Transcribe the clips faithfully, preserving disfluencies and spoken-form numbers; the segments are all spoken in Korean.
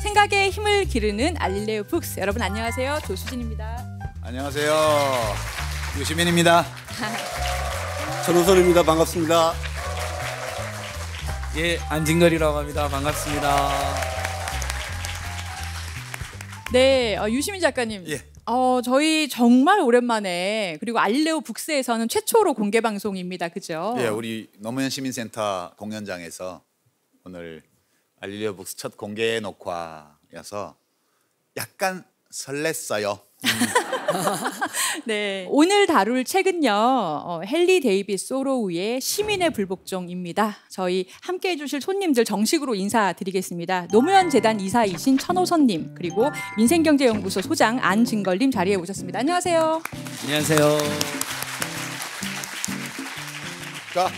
생각에 힘을 기르는 알릴레오 북스. 여러분 안녕하세요. 조수진입니다. 안녕하세요. 유시민입니다. 천호선입니다. 반갑습니다. 예, 안진걸이라고 합니다. 반갑습니다. 네, 어, 유시민 작가님. 예. 어, 저희 정말 오랜만에, 그리고 알릴레오 북스에서는 최초로 공개 방송입니다. 그죠? 예, 우리 노무현 시민센터 공연장에서 오늘 알릴레오 북스 첫 공개 녹화여서 약간 설렜어요. 네, 오늘 다룰 책은요, 어, 헨리 데이빗 소로우의 시민의 불복종입니다. 저희 함께해 주실 손님들 정식으로 인사드리겠습니다. 노무현 재단 이사이신 천호선님, 그리고 민생경제연구소 소장 안진걸님 자리에 오셨습니다. 안녕하세요. 안녕하세요. 자,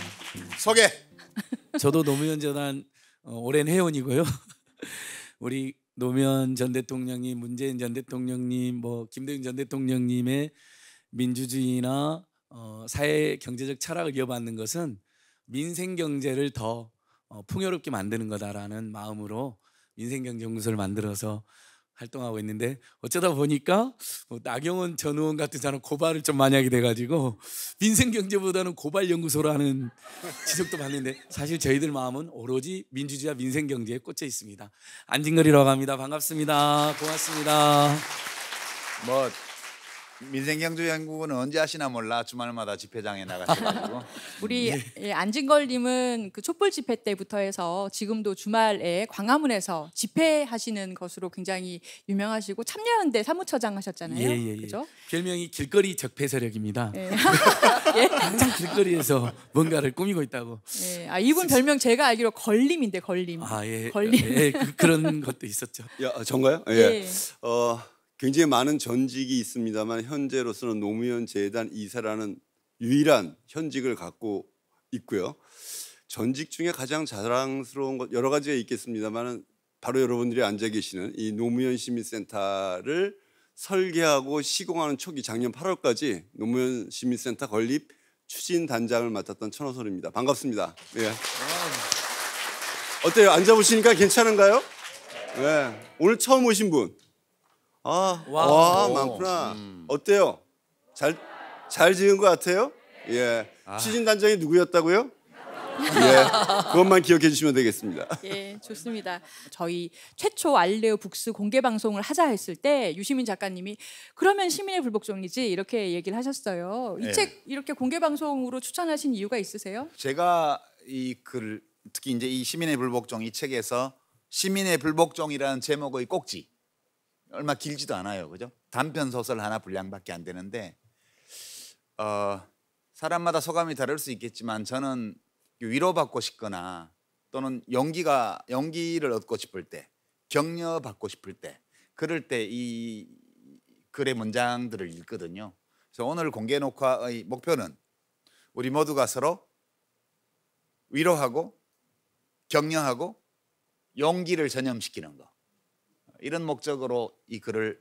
소개. 저도 노무현 재단 어, 오랜 회원이고요. 우리 노무현 전 대통령님, 문재인 전 대통령님, 뭐 김대중 전 대통령님의 민주주의나 어, 사회 경제적 철학을 이어받는 것은 민생 경제를 더 어, 풍요롭게 만드는 거다라는 마음으로 민생경제연구소를 만들어서 활동하고 있는데, 어쩌다 보니까 뭐 나경원 전 의원 같은 사람 고발을 좀 많이 하게 돼가지고 민생경제보다는 고발연구소라는 지적도 받는데, 사실 저희들 마음은 오로지 민주주의와 민생경제에 꽂혀 있습니다. 안진걸이라고 합니다. 반갑습니다. 고맙습니다. 뭐 민생경제연구는 언제 하시나 몰라 주말마다 집회장에 나가셔가지고 우리 예. 안진걸님은 그 촛불 집회 때부터 해서 지금도 주말에 광화문에서 집회하시는 것으로 굉장히 유명하시고 참여연대 사무처장 하셨잖아요. 예, 예, 예. 그죠? 별명이 길거리 적폐 세력입니다. 예. 예? 항상 길거리에서 뭔가를 꾸미고 있다고. 예. 아, 이분 별명 제가 알기로 걸림인데 걸림. 아, 예. 걸림. 예, 그, 그런 것도 있었죠. 야, 전가요? 예. 예. 어. 굉장히 많은 전직이 있습니다만 현재로서는 노무현 재단 이사라는 유일한 현직을 갖고 있고요. 전직 중에 가장 자랑스러운 것 여러 가지가 있겠습니다만 바로 여러분들이 앉아 계시는 이 노무현 시민센터를 설계하고 시공하는 초기 작년 팔월까지 노무현 시민센터 건립 추진 단장을 맡았던 천호선입니다. 반갑습니다. 예. 어때요? 앉아 보시니까 괜찮은가요? 예. 오늘 처음 오신 분. 아, 와, 많구나. 음. 어때요? 잘, 잘 지은 것 같아요? 예. 아. 추진 단장이 누구였다고요? 예. 그것만 기억해 주시면 되겠습니다. 예, 좋습니다. 저희 최초 알릴레오 북스 공개 방송을 하자 했을 때 유시민 작가님이 그러면 시민의 불복종이지 이렇게 얘기를 하셨어요. 이 책 예. 이렇게 공개 방송으로 추천하신 이유가 있으세요? 제가 이 글, 특히 이제 이 시민의 불복종 이 책에서 시민의 불복종이라는 제목의 꼭지. 얼마 길지도 않아요, 그죠? 단편 소설 하나 분량밖에 안 되는데, 어, 사람마다 소감이 다를 수 있겠지만 저는 위로받고 싶거나 또는 연기가 연기를 얻고 싶을 때, 격려받고 싶을 때, 그럴 때 이 글의 문장들을 읽거든요. 그래서 오늘 공개 녹화의 목표는 우리 모두가 서로 위로하고 격려하고 용기를 전염시키는 거. 이런 목적으로 이 글을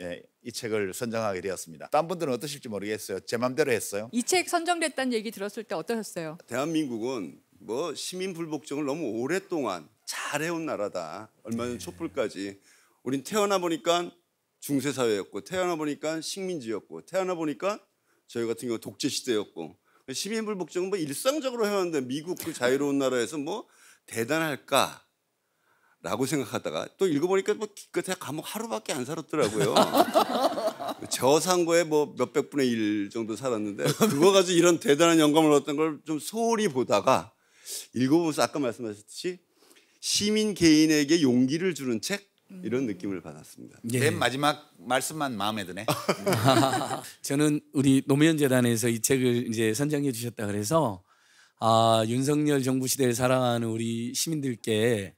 예, 이 책을 선정하게 되었습니다. 딴 분들은 어떠실지 모르겠어요. 제 맘대로 했어요. 이 책 선정됐다는 얘기 들었을 때 어떠셨어요? 대한민국은 뭐 시민 불복종을 너무 오랫동안 잘해온 나라다. 얼마 전 촛불까지. 우린 태어나 보니까 중세 사회였고, 태어나 보니까 식민지였고, 태어나 보니까 저희 같은 경우 독재 시대였고, 시민 불복종은 뭐 일상적으로 해왔는데 미국 그 자유로운 나라에서 뭐 대단할까? 라고 생각하다가 또 읽어보니까 뭐 기껏해 감옥 하루밖에 안 살았더라고요. 저상고에 뭐 몇백분의 일 정도 살았는데 그거 가지고 이런 대단한 영감을 얻었던 걸 좀 소홀히 보다가 읽어보면서 아까 말씀하셨듯이 시민 개인에게 용기를 주는 책 이런 느낌을 받았습니다. 예. 맨 마지막 말씀만 마음에 드네. 저는 우리 노무현 재단에서 이 책을 이제 선정해 주셨다 그래서 아, 윤석열 정부 시대를 사랑하는 우리 시민들께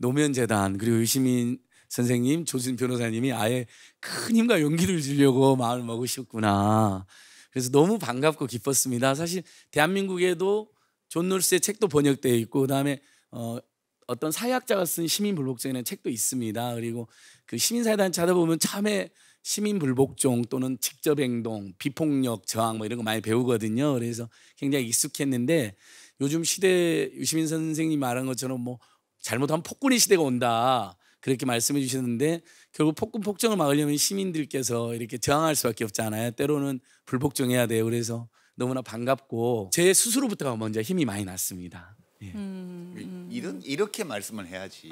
노무현 재단 그리고 유시민 선생님, 조수진 변호사님이 아예 큰 힘과 용기를 주려고 마음을 먹으셨구나. 그래서 너무 반갑고 기뻤습니다. 사실 대한민국에도 존 롤스의 책도 번역되어 있고 그다음에 어, 어떤 사회학자가 쓴 시민불복종이라는 책도 있습니다. 그리고 그 시민사회단체 하다 보면 참에 시민불복종 또는 직접행동, 비폭력, 저항 뭐 이런 거 많이 배우거든요. 그래서 굉장히 익숙했는데 요즘 시대 유시민 선생님이 말한 것처럼 뭐 잘못하면 폭군의 시대가 온다. 그렇게 말씀해 주셨는데 결국 폭군 폭정을 막으려면 시민들께서 이렇게 저항할 수밖에 없잖아요. 때로는 불복종해야 돼요. 그래서 너무나 반갑고 제 스스로부터가 먼저 힘이 많이 났습니다. 예. 음... 이런, 이렇게 말씀을 해야지.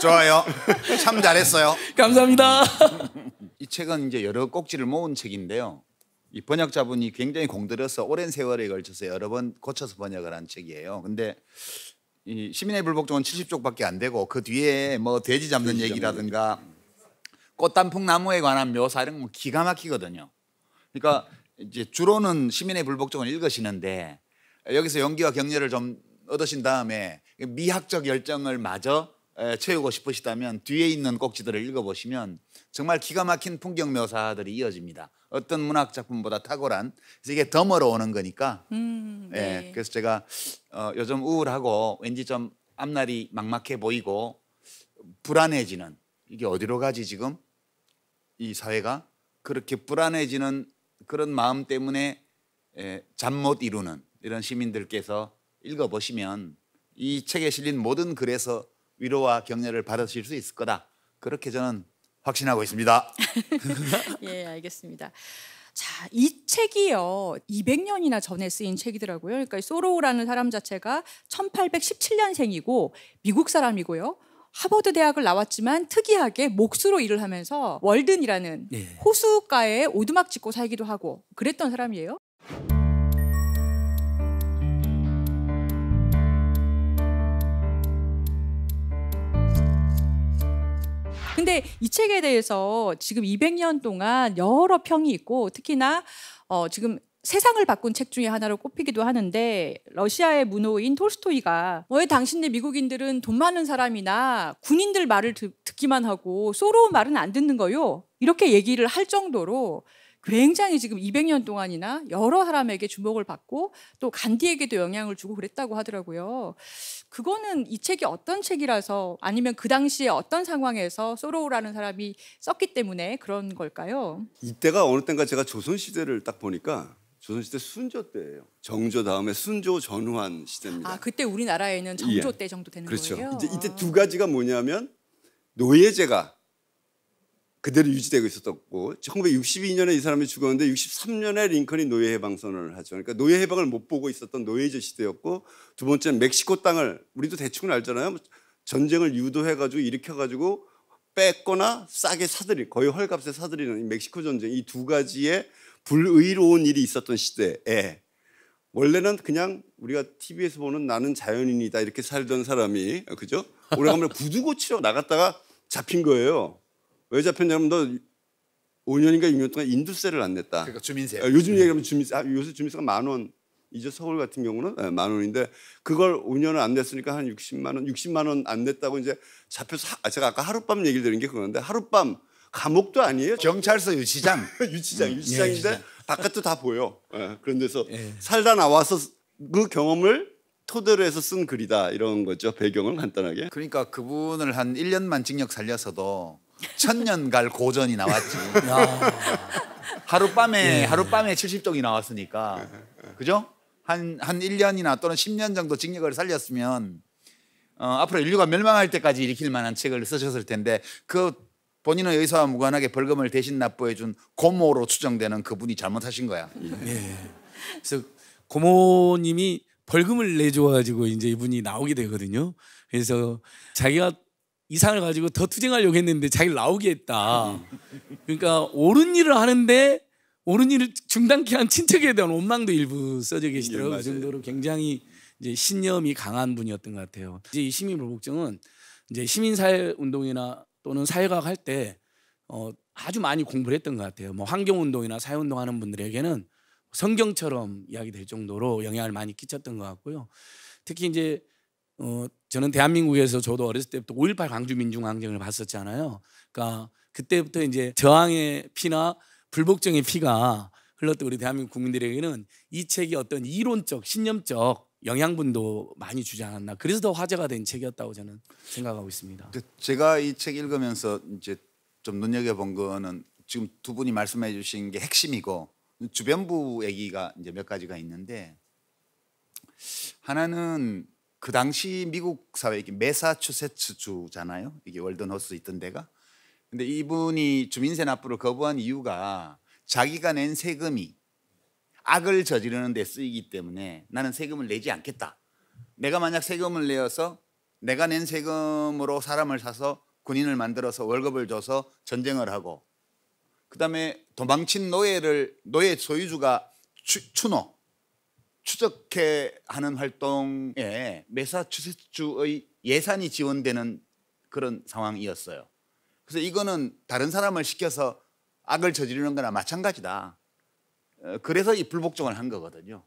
좋아요. 참 잘했어요. 감사합니다. 이 책은 이제 여러 꼭지를 모은 책인데요. 이 번역자분이 굉장히 공들여서 오랜 세월에 걸쳐서 여러 번 고쳐서 번역을 한 책이에요. 근데 이 시민의 불복종은 칠십 쪽밖에 안 되고 그 뒤에 뭐 돼지 잡는 얘기라든가 꽃단풍나무에 관한 묘사 이런 건 기가 막히거든요. 그러니까 이제 주로는 시민의 불복종을 읽으시는데 여기서 용기와 격려를 좀 얻으신 다음에 미학적 열정을 마저 채우고 싶으시다면 뒤에 있는 꼭지들을 읽어보시면 정말 기가 막힌 풍경 묘사들이 이어집니다. 어떤 문학 작품보다 탁월한. 그래서 이게 덤으로 오는 거니까. 음, 네. 예, 그래서 제가 어, 요즘 우울하고 왠지 좀 앞날이 막막해 보이고 불안해지는, 이게 어디로 가지 지금 이 사회가, 그렇게 불안해지는 그런 마음 때문에 예, 잠 못 이루는 이런 시민들께서 읽어보시면 이 책에 실린 모든 글에서 위로와 격려를 받으실 수 있을 거다. 그렇게 저는 확신하고 있습니다. 예, 알겠습니다. 자, 이 책이요. 이백 년이나 전에 쓰인 책이더라고요. 그러니까 소로우라는 사람 자체가 천팔백십칠 년생이고 미국 사람이고요. 하버드 대학을 나왔지만 특이하게 몫으로 일을 하면서 월든이라는 예. 호수가에 오두막 짓고 살기도 하고 그랬던 사람이에요. 근데 이 책에 대해서 지금 이백 년 동안 여러 평이 있고 특히나 어 지금 세상을 바꾼 책 중에 하나로 꼽히기도 하는데 러시아의 문호인 톨스토이가 왜 당신네 미국인들은 돈 많은 사람이나 군인들 말을 듣기만 하고 소로우 말은 안 듣는 거요? 이렇게 얘기를 할 정도로 굉장히 지금 이백 년 동안이나 여러 사람에게 주목을 받고 또 간디에게도 영향을 주고 그랬다고 하더라고요. 그거는 이 책이 어떤 책이라서 아니면 그 당시에 어떤 상황에서 소로우라는 사람이 썼기 때문에 그런 걸까요? 이때가 어느 때인가 제가 조선시대를 딱 보니까 조선시대 순조 때예요. 정조 다음에 순조 전후한 시대입니다. 아, 그때 우리나라에는 정조 예. 때 정도 되는 그렇죠. 거예요? 그렇죠. 이때 두 가지가 뭐냐면 노예제가 그대로 유지되고 있었고 천구백육십이 년에 이 사람이 죽었는데 육십삼 년에 링컨이 노예해방 선언을 하죠. 그러니까 노예해방을 못 보고 있었던 노예제 시대였고 두 번째는 멕시코 땅을 우리도 대충은 알잖아요. 전쟁을 유도해가지고 일으켜가지고 뺏거나 싸게 사들이 거의 헐값에 사들이는 멕시코 전쟁, 이 두 가지의 불의로운 일이 있었던 시대에 원래는 그냥 우리가 티비에서 보는 나는 자연인이다 이렇게 살던 사람이 그죠? 오래간만에 구두 고치러 나갔다가 잡힌 거예요. 왜 잡혔냐면 너 오 년인가 육 년 동안 인두세를 안 냈다. 그러니까 주민세. 아, 요즘 얘기하면 주민세. 아, 요새 주민세가 만 원. 이제 서울 같은 경우는 네, 만 원인데 그걸 오 년을 안 냈으니까 한 육십만 원. 육십만 원 안 냈다고 이제 잡혀서 하, 제가 아까 하룻밤 얘기를 드린 게 그건데 하룻밤 감옥도 아니에요. 경찰서 유치장. 유치장. 음, 유치장인데 예, 유치장. 바깥도 다 보여. 네, 그런 데서 예. 살다 나와서 그 경험을 토대로 해서 쓴 글이다. 이런 거죠. 배경을 간단하게. 그러니까 그분을 한 일 년만 징역 살려서도 천년갈 고전이 나왔지. 하룻밤에 네. 하룻밤에 칠십 쪽이 나왔으니까 그죠? 한, 한 일 년이나 또는 십 년 정도 징역을 살렸으면 어, 앞으로 인류가 멸망할 때까지 일으킬 만한 책을 쓰셨을 텐데 그 본인의 의사와 무관하게 벌금을 대신 납부해 준 고모로 추정되는 그분이 잘못하신 거야. 네. 그래서 고모님이 벌금을 내줘가지고 이제 이분이 나오게 되거든요. 그래서 자기가 이상을 가지고 더 투쟁하려고 했는데 자기를 나오게 했다. 그러니까 옳은 일을 하는데 옳은 일을 중단케 한 친척에 대한 원망도 일부 써져 계시더라고요. 그 정도로 굉장히 이제 신념이 강한 분이었던 것 같아요. 이제 이 시민불복종은 이제 시민사회운동이나 또는 사회과학 할 때 어 아주 많이 공부를 했던 것 같아요. 뭐 환경운동이나 사회운동 하는 분들에게는 성경처럼 이야기될 정도로 영향을 많이 끼쳤던 것 같고요. 특히 이제 어, 저는 대한민국에서 저도 어렸을 때부터 오일팔 광주민중항쟁을 봤었잖아요. 그러니까 그때부터 이제 저항의 피나 불복종의 피가 흘렀던 우리 대한민국 국민들에게는 이 책이 어떤 이론적, 신념적 영양분도 많이 주지 않았나. 그래서 더 화제가 된 책이었다고 저는 생각하고 있습니다. 제가 이 책 읽으면서 이제 좀 눈여겨본 거는 지금 두 분이 말씀해 주신 게 핵심이고 주변부 얘기가 이제 몇 가지가 있는데 하나는 그 당시 미국 사회, 이게 메사추세츠 주잖아요. 이게 월든 호수 있던 데가. 근데 이분이 주민세 납부를 거부한 이유가 자기가 낸 세금이 악을 저지르는 데 쓰이기 때문에 나는 세금을 내지 않겠다. 내가 만약 세금을 내어서 내가 낸 세금으로 사람을 사서 군인을 만들어서 월급을 줘서 전쟁을 하고 그다음에 도망친 노예를 노예 소유주가 추, 추노 추적해 하는 활동에 메사추세츠주의 예산이 지원되는 그런 상황이었어요. 그래서 이거는 다른 사람을 시켜서 악을 저지르는 거나 마찬가지다. 그래서 이 불복종을 한 거거든요.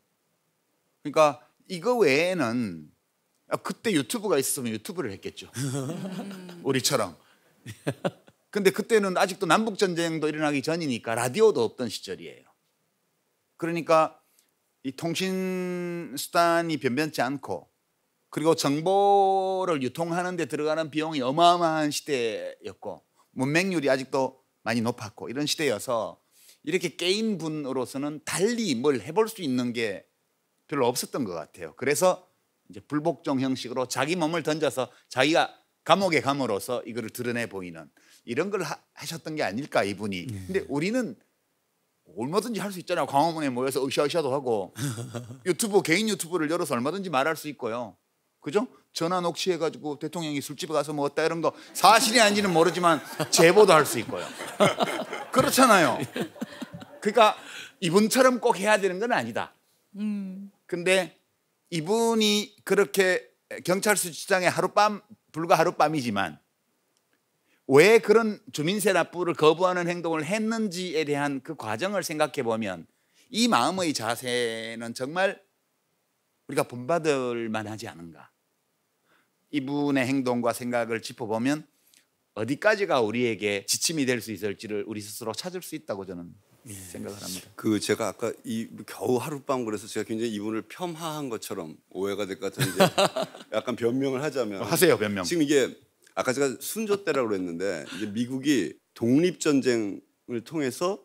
그러니까 이거 외에는 그때 유튜브가 있었으면 유튜브를 했겠죠. 우리처럼. 근데 그때는 아직도 남북전쟁도 일어나기 전이니까 라디오도 없던 시절이에요. 그러니까 이 통신 수단이 변변치 않고 그리고 정보를 유통하는 데 들어가는 비용이 어마어마한 시대였고 문맹률이 아직도 많이 높았고 이런 시대여서 이렇게 게임 분으로서는 달리 뭘 해볼 수 있는 게 별로 없었던 것 같아요. 그래서 이제 불복종 형식으로 자기 몸을 던져서 자기가 감옥에 감으로서 이거를 드러내 보이는 이런 걸 하, 하셨던 게 아닐까 이분이. 네. 근데 우리는 얼마든지 할 수 있잖아요. 광화문에 모여서 으쌰으쌰도 하고 유튜브 개인 유튜브를 열어서 얼마든지 말할 수 있고요. 그죠? 전화 녹취해가지고 대통령이 술집에 가서 먹었다 이런 거 사실이 아닌지는 모르지만 제보도 할 수 있고요. 그렇잖아요. 그러니까 이분처럼 꼭 해야 되는 건 아니다. 음. 근데 이분이 그렇게 경찰 수치장에 하룻밤 불과 하룻밤이지만 왜 그런 주민세 납부를 거부하는 행동을 했는지에 대한 그 과정을 생각해 보면 이 마음의 자세는 정말 우리가 본받을 만하지 않은가. 이분의 행동과 생각을 짚어보면 어디까지가 우리에게 지침이 될 수 있을지를 우리 스스로 찾을 수 있다고 저는 예. 생각을 합니다. 그 제가 아까 이 겨우 하룻밤 그래서 제가 굉장히 이분을 폄하한 것처럼 오해가 될 것 같은데 약간 변명을 하자면 하세요 변명. 지금 이게 아까 제가 순조 때라고 그랬는데 이제 미국이 독립 전쟁을 통해서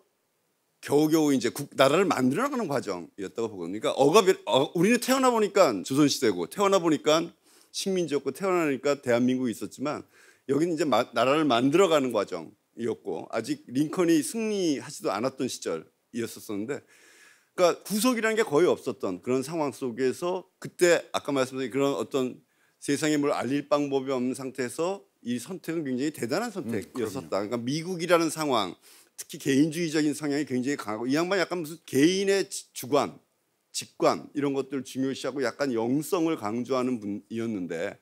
겨우겨우 이제 국 나라를 만들어가는 과정이었다고 보거든요. 그러니까 억압이 어, 우리는 태어나 보니까 조선 시대고 태어나 보니까 식민지였고 태어나니까 대한민국이 있었지만 여기는 이제 마, 나라를 만들어가는 과정. 이었고 아직 링컨이 승리하지도 않았던 시절이었었는데 그러니까 구속이라는 게 거의 없었던 그런 상황 속에서 그때 아까 말씀드린 그런 어떤 세상에 뭘 알릴 방법이 없는 상태에서 이 선택은 굉장히 대단한 선택이었었다. 음, 그러니까 미국이라는 상황 특히 개인주의적인 성향이 굉장히 강하고 이 양반이 약간 무슨 개인의 주관, 직관 이런 것들을 중요시하고 약간 영성을 강조하는 분이었는데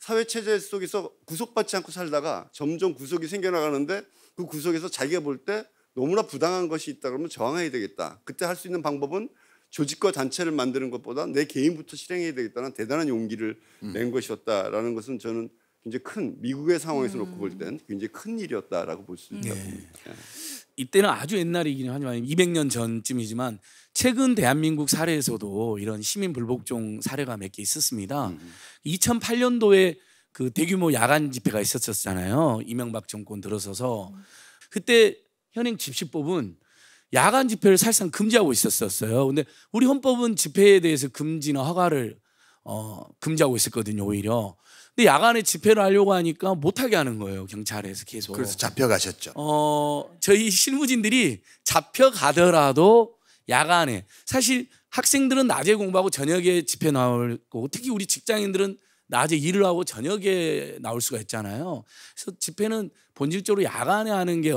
사회체제 속에서 구속받지 않고 살다가 점점 구속이 생겨나가는데 그 구속에서 자기가 볼 때 너무나 부당한 것이 있다 그러면 저항해야 되겠다. 그때 할 수 있는 방법은 조직과 단체를 만드는 것보다 내 개인부터 실행해야 되겠다는 대단한 용기를 음. 낸 것이었다라는 것은 저는 굉장히 큰 미국의 상황에서 음. 놓고 볼 땐 굉장히 큰 일이었다라고 볼 수 있다고 네. 봅니다. 이때는 아주 옛날이긴 하지만 이백 년 전쯤이지만 최근 대한민국 사례에서도 이런 시민 불복종 사례가 몇 개 있었습니다. 음. 이천팔 년도에 그 대규모 야간 집회가 있었잖아요. 이명박 정권 들어서서. 음. 그때 현행 집시법은 야간 집회를 사실상 금지하고 있었어요. 근데 우리 헌법은 집회에 대해서 금지나 허가를 어, 금지하고 있었거든요. 오히려. 근데 야간에 집회를 하려고 하니까 못하게 하는 거예요. 경찰에서 계속. 그래서 잡혀가셨죠. 어, 저희 실무진들이 잡혀가더라도 야간에. 사실 학생들은 낮에 공부하고 저녁에 집회 나올 거고 특히 우리 직장인들은 낮에 일을 하고 저녁에 나올 수가 있잖아요. 그래서 집회는 본질적으로 야간에 하는 게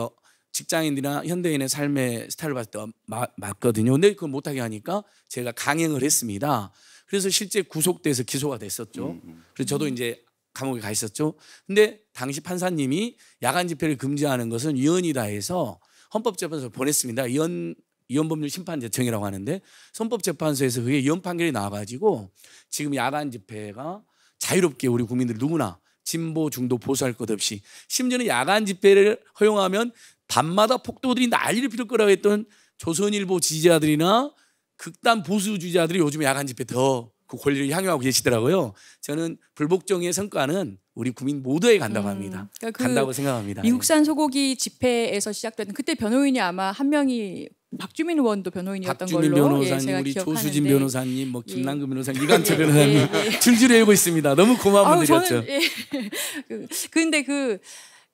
직장인이나 현대인의 삶의 스타일을 봤을 때 마, 맞거든요. 근데 그걸 못하게 하니까 제가 강행을 했습니다. 그래서 실제 구속돼서 기소가 됐었죠. 그래서 저도 이제 감옥에 가 있었죠. 근데 당시 판사님이 야간 집회를 금지하는 것은 위헌이다 해서 헌법재판소에 보냈습니다. 위헌 위헌법률 심판제청이라고 하는데 헌법재판소에서 그게 위헌 판결이 나와가지고 지금 야간 집회가 자유롭게 우리 국민들 누구나 진보 중도 보수할 것 없이 심지어는 야간 집회를 허용하면 밤마다 폭도들이 난리를 피울 거라고 했던 조선일보 지지자들이나 극단 보수 주의자들이 요즘 야간 집회 더 그 권리를 향유하고 계시더라고요. 저는 불복종의 성과는 우리 국민 모두에 간다고 합니다. 음, 그러니까 그 간다고 생각합니다. 미국산 소고기 집회에서 시작된 그때 변호인이 아마 한 명이 박주민 의원도 변호인이었던 걸로. 변호사님, 예, 제가 우리 기억하는데. 조수진 변호사님, 뭐 김남근 예. 변호사님, 이강철 예. 변호사님 예. 줄줄이 알고 있습니다. 너무 고마운 아우, 분들이었죠. 그런데 예. 그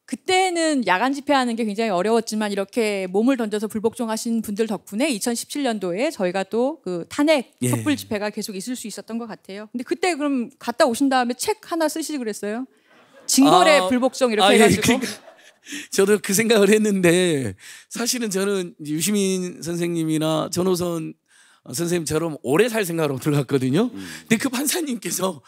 그때는 야간 집회하는 게 굉장히 어려웠지만 이렇게 몸을 던져서 불복종하신 분들 덕분에 이천십칠 년도에 저희가 또 그 탄핵 예. 촛불 집회가 계속 있을 수 있었던 것 같아요. 근데 그때 그럼 갔다 오신 다음에 책 하나 쓰시지 그랬어요? 진걸의 아, 불복종 이렇게 아, 해가지고. 예, 그러니까. 저도 그 생각을 했는데 사실은 저는 유시민 선생님이나 천호선 선생님처럼 오래 살 생각으로 들어갔거든요. 음. 근데 그 판사님께서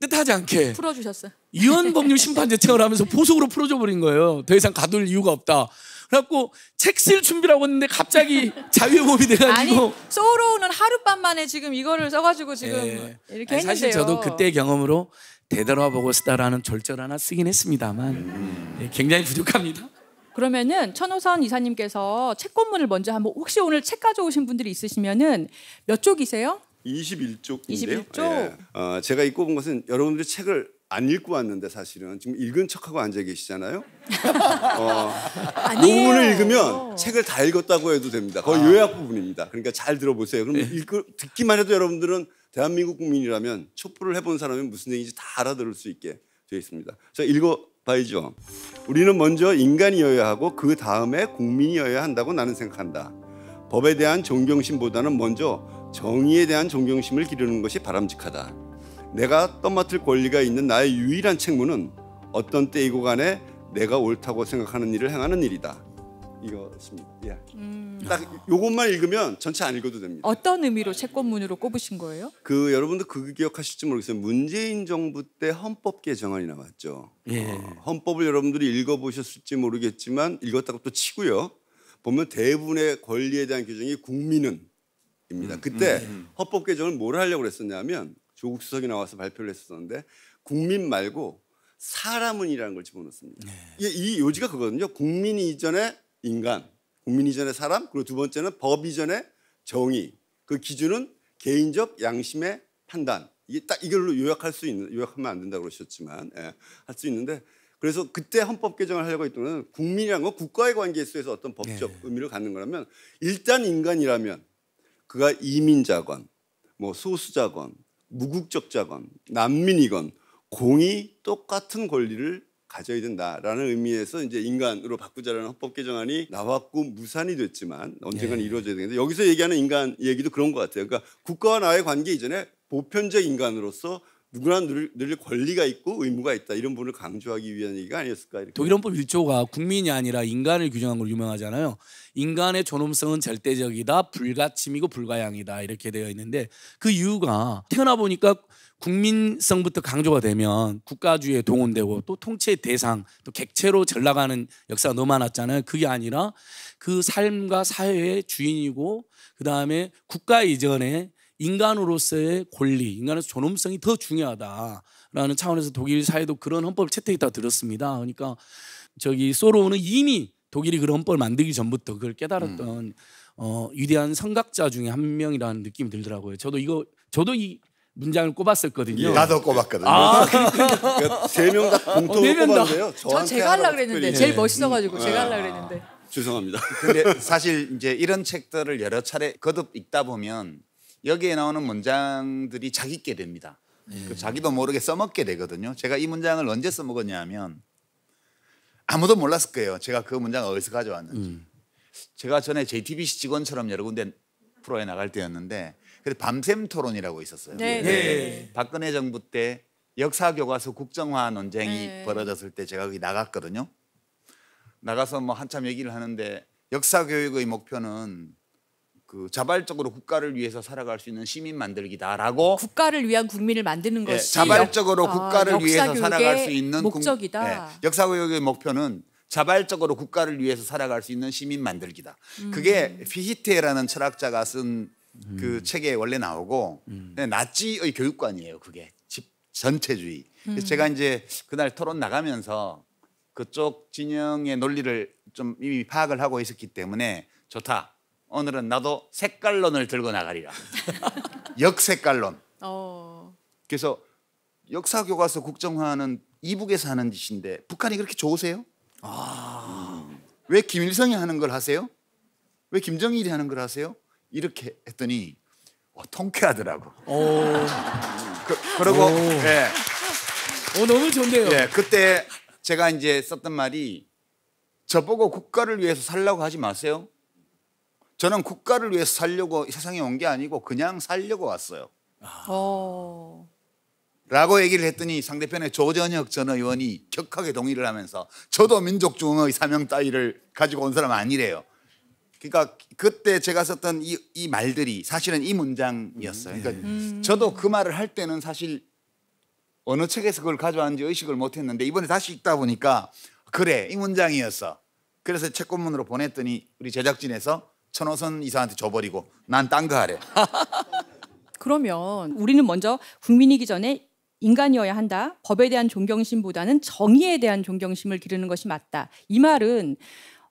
뜻하지 않게 풀어주셨어요. 위헌법률 심판 제청을 하면서 보석으로 풀어줘 버린 거예요. 더 이상 가둘 이유가 없다. 그래갖고 책 쓸 준비라고 했는데 갑자기 자유의 몸이 돼가지고. 아니 소로우는 하룻밤 만에 지금 이거를 써가지고 지금 네. 이렇게 아니, 했는데요. 사실 저도 그때 경험으로 되돌아보고 쓰다라는 졸절 하나 쓰긴 했습니다만 네, 굉장히 부족합니다. 그러면은 천호선 이사님께서 채권문을 먼저 한번 혹시 오늘 책 가져오신 분들이 있으시면은 몇 쪽이세요? 이십일 쪽인데요. 이십일 쪽. 예. 어, 제가 읽고 본 것은 여러분들이 책을 안 읽고 왔는데 사실은 지금 읽은 척하고 앉아 계시잖아요. 어, 논문을 읽으면 책을 다 읽었다고 해도 됩니다. 거의 요약 부분입니다. 그러니까 잘 들어보세요. 그럼 읽고, 듣기만 해도 여러분들은 대한민국 국민이라면 촛불을 해본 사람이 무슨 얘기인지 다 알아들을 수 있게 되어 있습니다. 자, 읽어봐야죠. 우리는 먼저 인간이어야 하고 그 다음에 국민이어야 한다고 나는 생각한다. 법에 대한 존경심보다는 먼저 정의에 대한 존경심을 기르는 것이 바람직하다. 내가 떠맡을 권리가 있는 나의 유일한 책무는 어떤 때이고 간에 내가 옳다고 생각하는 일을 행하는 일이다. 이것입니다. 예. 음. 딱 요것만 읽으면 전체 안 읽어도 됩니다. 어떤 의미로 채권문으로 꼽으신 거예요? 그 여러분도 그 기억하실지 모르겠어요. 문재인 정부 때 헌법 개정안이 나왔죠. 예. 어, 헌법을 여러분들이 읽어보셨을지 모르겠지만 읽었다고 또 치고요. 보면 대부분의 권리에 대한 규정이 국민은 입니다. 그때 헌법 개정을 뭘 하려고 했었냐면 조국 수석이 나와서 발표를 했었는데 국민 말고 사람은이라는 걸 집어넣습니다. 네. 예, 이 요지가 그거거든요. 국민 이전에 인간, 국민 이전에 사람, 그리고 두 번째는 법 이전에 정의. 그 기준은 개인적 양심의 판단. 이게 딱 이걸로 요약할 수 있는, 요약하면 안 된다고 그러셨지만 예, 할 수 있는데 그래서 그때 헌법 개정을 하려고 했던 건 국민이라는 건 국가의 관계에 있어서 어떤 법적 네. 의미를 갖는 거라면 일단 인간이라면 그가 이민자건, 뭐 소수자건, 무국적자건, 난민이건 공이 똑같은 권리를 가져야 된다라는 의미에서 이제 인간으로 바꾸자라는 헌법 개정안이 나왔고 무산이 됐지만 언젠가는 네. 이루어져야 되는데 여기서 얘기하는 인간 얘기도 그런 것 같아요. 그러니까 국가와 나의 관계 이전에 보편적 인간으로서 누구나 누릴, 누릴 권리가 있고 의무가 있다 이런 부분을 강조하기 위한 얘기가 아니었을까. 이렇게. 독일 헌법 일 조가 국민이 아니라 인간을 규정한 걸로 유명하잖아요. 인간의 존엄성은 절대적이다, 불가침이고 불가양이다 이렇게 되어 있는데 그 이유가 태어나 보니까 국민성부터 강조가 되면 국가주의에 동원되고 또 통치의 대상, 또 객체로 전락하는 역사가 너무 많았잖아요. 그게 아니라 그 삶과 사회의 주인이고 그다음에 국가 이전에 인간으로서의 권리, 인간으로서 존엄성이 더 중요하다라는 차원에서 독일 사회도 그런 헌법을 채택했다 들었습니다. 그러니까 저기 소로우는 이미 독일이 그런 헌법을 만들기 전부터 그걸 깨달았던 음. 어, 위대한 선각자 중에 한 명이라는 느낌이 들더라고요. 저도 이거 저도 이 문장을 꼽았었거든요. 예. 나도 꼽았거든요. 아, 세 명 다 공통으로 어, 꼽았는데요. 전 제가 하려고 그랬는데 예. 제일 멋있어가지고 음. 제가 하려고 그랬는데. 아, 죄송합니다. 근데 사실 이제 이런 책들을 여러 차례 거듭 읽다 보면 여기에 나오는 문장들이 자기게 됩니다. 예. 자기도 모르게 써먹게 되거든요. 제가 이 문장을 언제 써먹었냐면 아무도 몰랐을 거예요. 제가 그 문장을 어디서 가져왔는지. 음. 제가 전에 제이티비씨 직원처럼 여러 군데 프로에 나갈 때였는데 그때 밤샘 토론이라고 있었어요. 네. 네. 네. 박근혜 정부 때 역사 교과서 국정화 논쟁이 네. 벌어졌을 때 제가 거기 나갔거든요. 나가서 뭐 한참 얘기를 하는데 역사 교육의 목표는 그 자발적으로 국가를 위해서 살아갈 수 있는 시민 만들기다라고. 국가를 위한 국민을 만드는 것이. 예, 자발적으로 역, 국가를 아, 위해서 살아갈 수 있는 목적이다. 국, 예, 역사 교육의 목표는 자발적으로 국가를 위해서 살아갈 수 있는 시민 만들기다. 음. 그게 피히테라는 철학자가 쓴 그 음. 책에 원래 나오고 음. 나치의 교육관이에요. 그게 집 전체주의. 음. 그래서 제가 이제 그날 토론 나가면서 그쪽 진영의 논리를 좀 이미 파악을 하고 있었기 때문에 좋다. 오늘은 나도 색깔론을 들고 나가리라. 역색깔론. 어... 그래서 역사 교과서 국정화는 이북에서 하는 짓인데 북한이 그렇게 좋으세요? 아... 음. 왜 김일성이 하는 걸 하세요? 왜 김정일이 하는 걸 하세요? 이렇게 했더니 어, 통쾌하더라고. 오. 그, 그러고 오. 예. 오, 너무 좋네요. 예, 그때 제가 이제 썼던 말이 저보고 국가를 위해서 살라고 하지 마세요. 저는 국가를 위해서 살려고 세상에 온 게 아니고 그냥 살려고 왔어요. 오. 라고 얘기를 했더니 상대편의 조전혁 전 의원이 격하게 동의를 하면서 저도 민족중흥의 사명 따위를 가지고 온 사람 아니래요. 그러니까 그때 제가 썼던 이, 이 말들이 사실은 이 문장이었어요. 그러니까 음. 저도 그 말을 할 때는 사실 어느 책에서 그걸 가져왔는지 의식을 못했는데 이번에 다시 읽다 보니까 그래, 이 문장이었어. 그래서 책권문으로 보냈더니 우리 제작진에서 천호선 이사한테 줘버리고 난 딴 거 하래. 그러면 우리는 먼저 국민이기 전에 인간이어야 한다. 법에 대한 존경심보다는 정의에 대한 존경심을 기르는 것이 맞다. 이 말은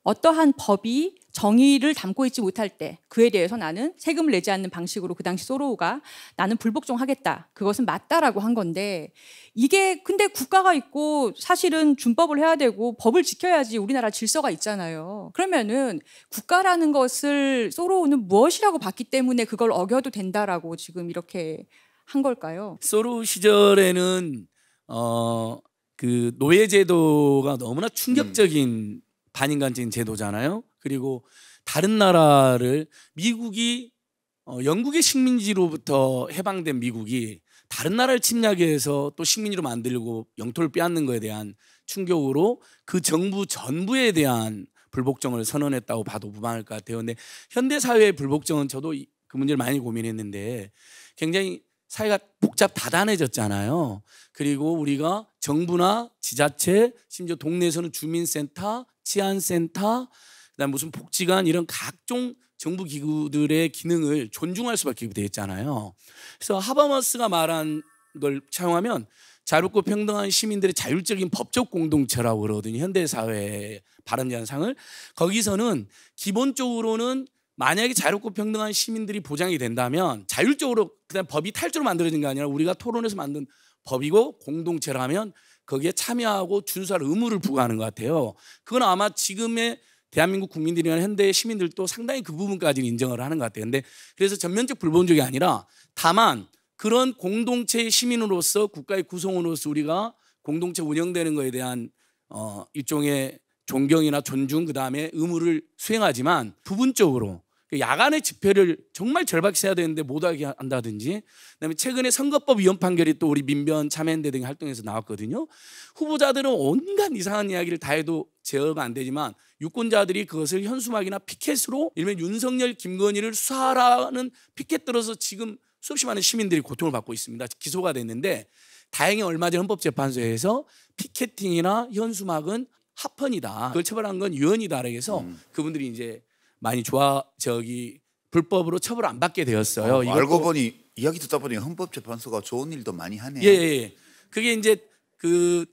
어떠한 법이 정의를 담고 있지 못할 때 그에 대해서 나는 세금을 내지 않는 방식으로 그 당시 소로우가 나는 불복종하겠다. 그것은 맞다라고 한 건데 이게 근데 국가가 있고 사실은 준법을 해야 되고 법을 지켜야지 우리나라 질서가 있잖아요. 그러면은 국가라는 것을 소로우는 무엇이라고 봤기 때문에 그걸 어겨도 된다라고 지금 이렇게 한 걸까요? 소로우 시절에는 어, 그 노예제도가 너무나 충격적인 음. 반인간적인 제도잖아요. 그리고 다른 나라를 미국이 어, 영국의 식민지로부터 해방된 미국이 다른 나라를 침략해서 또 식민지로 만들고 영토를 빼앗는 거에 대한 충격으로 그 정부 전부에 대한 불복종을 선언했다고 봐도 무방할 것 같아요. 근데 현대사회의 불복종은 저도 이, 그 문제를 많이 고민했는데 굉장히 사회가 복잡 다단해졌잖아요. 그리고 우리가 정부나 지자체 심지어 동네에서는 주민센터, 치안센터 그다음 무슨 복지관 이런 각종 정부 기구들의 기능을 존중할 수밖에 없게 되었잖아요. 그래서 하버마스가 말한 걸 차용하면 자유롭고 평등한 시민들의 자율적인 법적 공동체라고 그러거든요. 현대사회의 발언자상을. 거기서는 기본적으로는 만약에 자유롭고 평등한 시민들이 보장이 된다면 자율적으로 그냥 법이 탈주로 만들어진 게 아니라 우리가 토론해서 만든 법이고 공동체라면 거기에 참여하고 준수할 의무를 부과하는 것 같아요. 그건 아마 지금의 대한민국 국민들이나 현대의 시민들도 상당히 그 부분까지는 인정을 하는 것 같아요. 근데 그래서 전면적 불본적이 아니라 다만 그런 공동체의 시민으로서 국가의 구성원으로서 우리가 공동체 운영되는 것에 대한 어, 일종의 존경이나 존중 그다음에 의무를 수행하지만 부분적으로 야간의 집회를 정말 절박해야 되는데 못하게 한다든지 그다음에 최근에 선거법 위헌 판결이 또 우리 민변, 참여연대 등의 활동에서 나왔거든요. 후보자들은 온갖 이상한 이야기를 다 해도 제어가 안 되지만 유권자들이 그것을 현수막이나 피켓으로 일명 윤석열, 김건희를 수사하라는 피켓 들어서 지금 수없이 많은 시민들이 고통을 받고 있습니다. 기소가 됐는데 다행히 얼마 전 헌법재판소에서 피켓팅이나 현수막은 합헌이다. 그걸 처벌한 건 유언이다라고 해서 음. 그분들이 이제 많이 좋아 저기 불법으로 처벌 안 받게 되었어요. 어, 알고 보니 이야기 듣다 보니 헌법재판소가 좋은 일도 많이 하네요. 예, 예. 그게 이제 그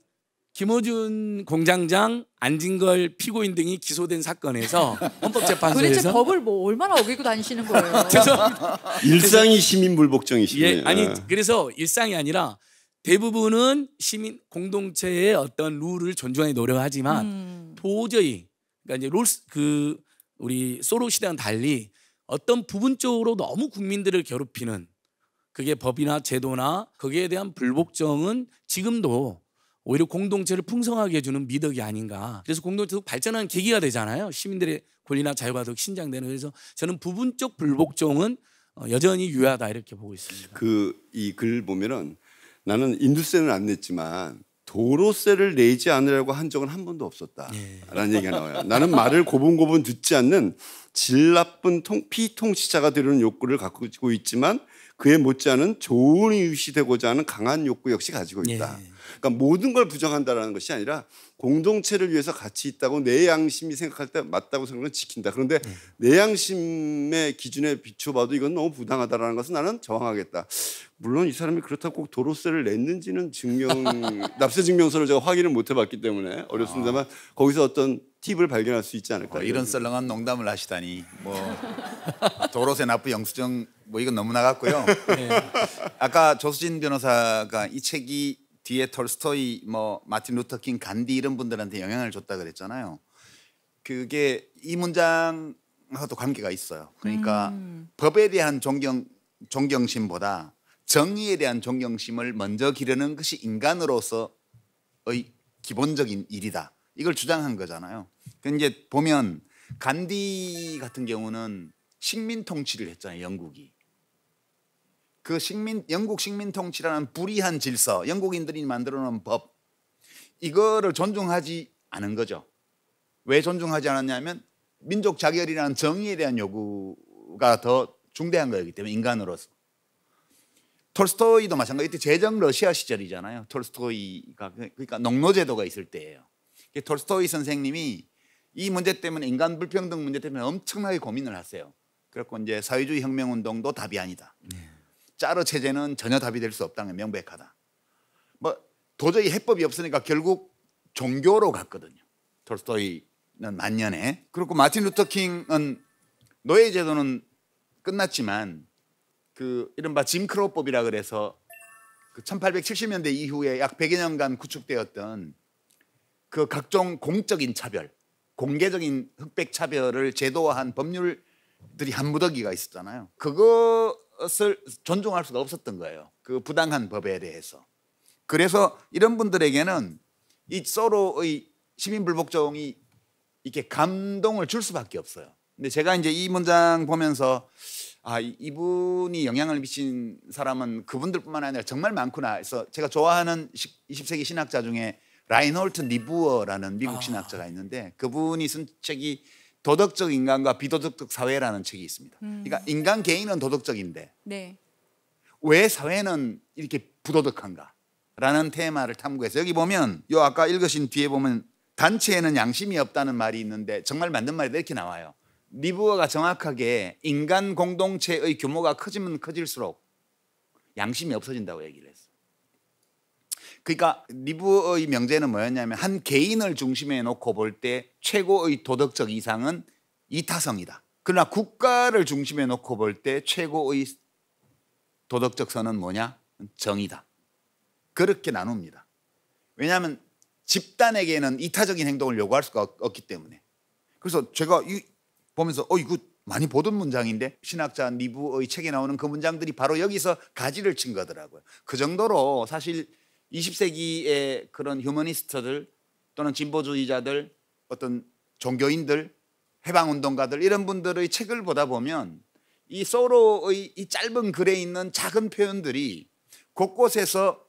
김어준 공장장, 안진걸 피고인 등이 기소된 사건에서 헌법재판소에서 도대체 법을 뭐 얼마나 어기고 다니시는 거예요? 일상이 시민 불복종이시네요. 예, 아니 그래서 일상이 아니라 대부분은 시민 공동체의 어떤 룰을 존중하는 노력을 하지만 음. 도저히 그러니까 이제 롤스 그 우리 소로우 시대와는 달리 어떤 부분적으로 너무 국민들을 괴롭히는 그게 법이나 제도나 거기에 대한 불복종은 지금도 오히려 공동체를 풍성하게 해주는 미덕이 아닌가. 그래서 공동체도 발전하는 계기가 되잖아요. 시민들의 권리나 자유가 더 신장되는. 그래서 저는 부분적 불복종은 여전히 유효하다 이렇게 보고 있습니다. 그 이 글 보면은 나는 인두세는 안 냈지만 도로세를 내지 않으려고 한 적은 한 번도 없었다라는 예. 얘기가 나와요. 나는 말을 고분고분 듣지 않는 질 나쁜 통, 피통치자가 되려는 욕구를 가지고 있지만 그에 못지않은 좋은 이웃이 되고자 하는 강한 욕구 역시 가지고 있다. 예. 그러니까 모든 걸 부정한다라는 것이 아니라 공동체를 위해서 같이 있다고 내 양심이 생각할 때 맞다고 생각하면 지킨다. 그런데 예. 내 양심의 기준에 비춰봐도 이건 너무 부당하다라는 것은 나는 저항하겠다. 물론 이 사람이 그렇다고 꼭 도로세를 냈는지는 증명, 납세 증명서를 제가 확인을 못 해봤기 때문에 어렵습니다만 아. 거기서 어떤 팁을 발견할 수 있지 않을까. 어, 이런 썰렁한 농담을 하시다니. 뭐 도로세 납부 영수증 뭐 이건 너무 나갔고요. 네. 아까 조수진 변호사가 이 책이 뒤에 톨스토이, 뭐 마틴 루터킹, 간디 이런 분들한테 영향을 줬다 그랬잖아요. 그게 이 문장 하고도 관계가 있어요. 그러니까 음. 법에 대한 존경, 존경심보다 정의에 대한 존경심을 먼저 기르는 것이 인간으로서의 기본적인 일이다. 이걸 주장한 거잖아요. 근데 이제 보면 간디 같은 경우는 식민 통치를 했잖아요, 영국이. 그 식민 영국 식민 통치라는 불의한 질서, 영국인들이 만들어 놓은 법, 이거를 존중하지 않은 거죠. 왜 존중하지 않았냐면 민족 자결이라는 정의에 대한 요구가 더 중대한 거였기 때문에 인간으로서. 톨스토이도 마찬가지. 이때 제정 러시아 시절이잖아요. 톨스토이가 그러니까 농노제도가 있을 때예요. 톨스토이 선생님이 이 문제 때문에 인간 불평등 문제 때문에 엄청나게 고민을 하세요. 그래서 이제 사회주의 혁명 운동도 답이 아니다. 네. 짜르 체제는 전혀 답이 될 수 없다는 게 명백하다. 뭐 도저히 해법이 없으니까 결국 종교로 갔거든요. 톨스토이는 만년에. 그렇고 마틴 루터킹은 노예 제도는 끝났지만 그 이른바 짐크로법이라 그래서 그 천팔백칠십 년대 이후에 약 백여 년간 구축되었던 그 각종 공적인 차별, 공개적인 흑백 차별을 제도화한 법률들이 한 무더기가 있었잖아요. 그것을 존중할 수가 없었던 거예요. 그 부당한 법에 대해서. 그래서 이런 분들에게는 이 소로의 시민불복종이 이렇게 감동을 줄 수밖에 없어요. 근데 제가 이제 이 문장 보면서 아, 이분이 영향을 미친 사람은 그분들뿐만 아니라 정말 많구나. 그래서 제가 좋아하는 이십 세기 신학자 중에 라인홀트 니부어라는 미국 신학자가 있는데 그분이 쓴 책이 도덕적 인간과 비도덕적 사회라는 책이 있습니다. 음. 그러니까 인간 개인은 도덕적인데 네. 왜 사회는 이렇게 부도덕한가라는 테마를 탐구해서 여기 보면 요 아까 읽으신 뒤에 보면 단체에는 양심이 없다는 말이 있는데 정말 맞는 말이 이렇게 나와요. 니부어가 정확하게 인간 공동체의 규모가 커지면 커질수록 양심이 없어진다고 얘기를 했어요. 그러니까 니부어의 명제는 뭐였냐면 한 개인을 중심에 놓고 볼 때 최고의 도덕적 이상은 이타성이다. 그러나 국가를 중심에 놓고 볼 때 최고의 도덕적 선은 뭐냐? 정의다. 그렇게 나눕니다. 왜냐하면 집단에게는 이타적인 행동을 요구할 수가 없기 때문에. 그래서 제가 이 보면서 어 이거 많이 보던 문장인데 신학자 니부의 책에 나오는 그 문장들이 바로 여기서 가지를 친 거더라고요. 그 정도로 사실 이십 세기의 그런 휴머니스트들 또는 진보주의자들 어떤 종교인들 해방운동가들 이런 분들의 책을 보다 보면 이 소로의 이 짧은 글에 있는 작은 표현들이 곳곳에서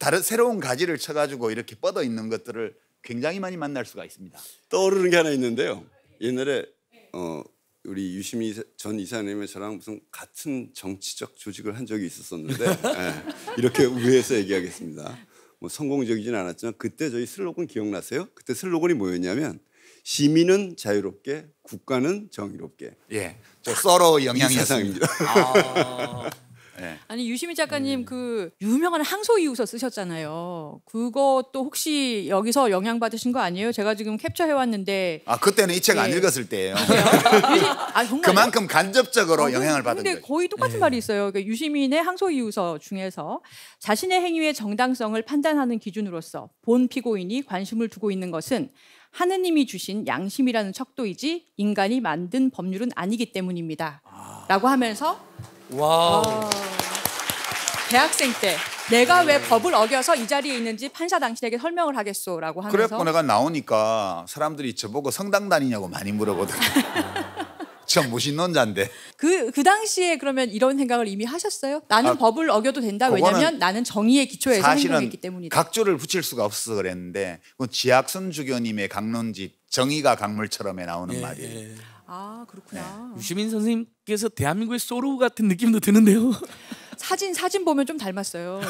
다른 새로운 가지를 쳐가지고 이렇게 뻗어 있는 것들을 굉장히 많이 만날 수가 있습니다. 떠오르는 게 하나 있는데요. 옛날에 어, 우리 유시민 전 이사님이 저랑 무슨 같은 정치적 조직을 한 적이 있었었는데 네, 이렇게 우회해서 얘기하겠습니다. 뭐 성공적이진 않았지만 그때 저희 슬로건 기억나세요? 그때 슬로건이 뭐였냐면 시민은 자유롭게 국가는 정의롭게. 예, 저 서로 영향이었습니다. 아... 네. 아니 유시민 작가님 음... 그 유명한 항소 이유서 쓰셨잖아요. 그것도 혹시 여기서 영향 받으신 거 아니에요? 제가 지금 캡처해 왔는데 아 그때는 이 책 안 네. 읽었을 때예요. 아, 그만큼 간접적으로 어, 영향을 받은 거예요. 근데 거의 똑같은 네. 말이 있어요. 그러니까 유시민의 항소 이유서 중에서 자신의 행위의 정당성을 판단하는 기준으로서 본 피고인이 관심을 두고 있는 것은 하느님이 주신 양심이라는 척도이지 인간이 만든 법률은 아니기 때문입니다. 아... 라고 하면서 와. 와. 대학생 때 내가 네. 왜 법을 어겨서 이 자리에 있는지 판사 당신에게 설명을 하겠소라고 하면서 그래갖고 내가 나오니까 사람들이 저보고 성당 다니냐고 많이 물어보더라고요. 참 무신론자인데. 그, 그 당시에 그러면 이런 생각을 이미 하셨어요? 나는 아, 법을 어겨도 된다. 왜냐면 나는 정의의 기초에서 행동했기 때문이다. 각주를 붙일 수가 없어서 그랬는데 지학선 주교님의 강론집 정의가 강물처럼에 나오는 예. 말이에요. 아 그렇구나. 네. 유시민 선생님께서 대한민국의 소로우 같은 느낌도 드는데요. 사진 사진 보면 좀 닮았어요.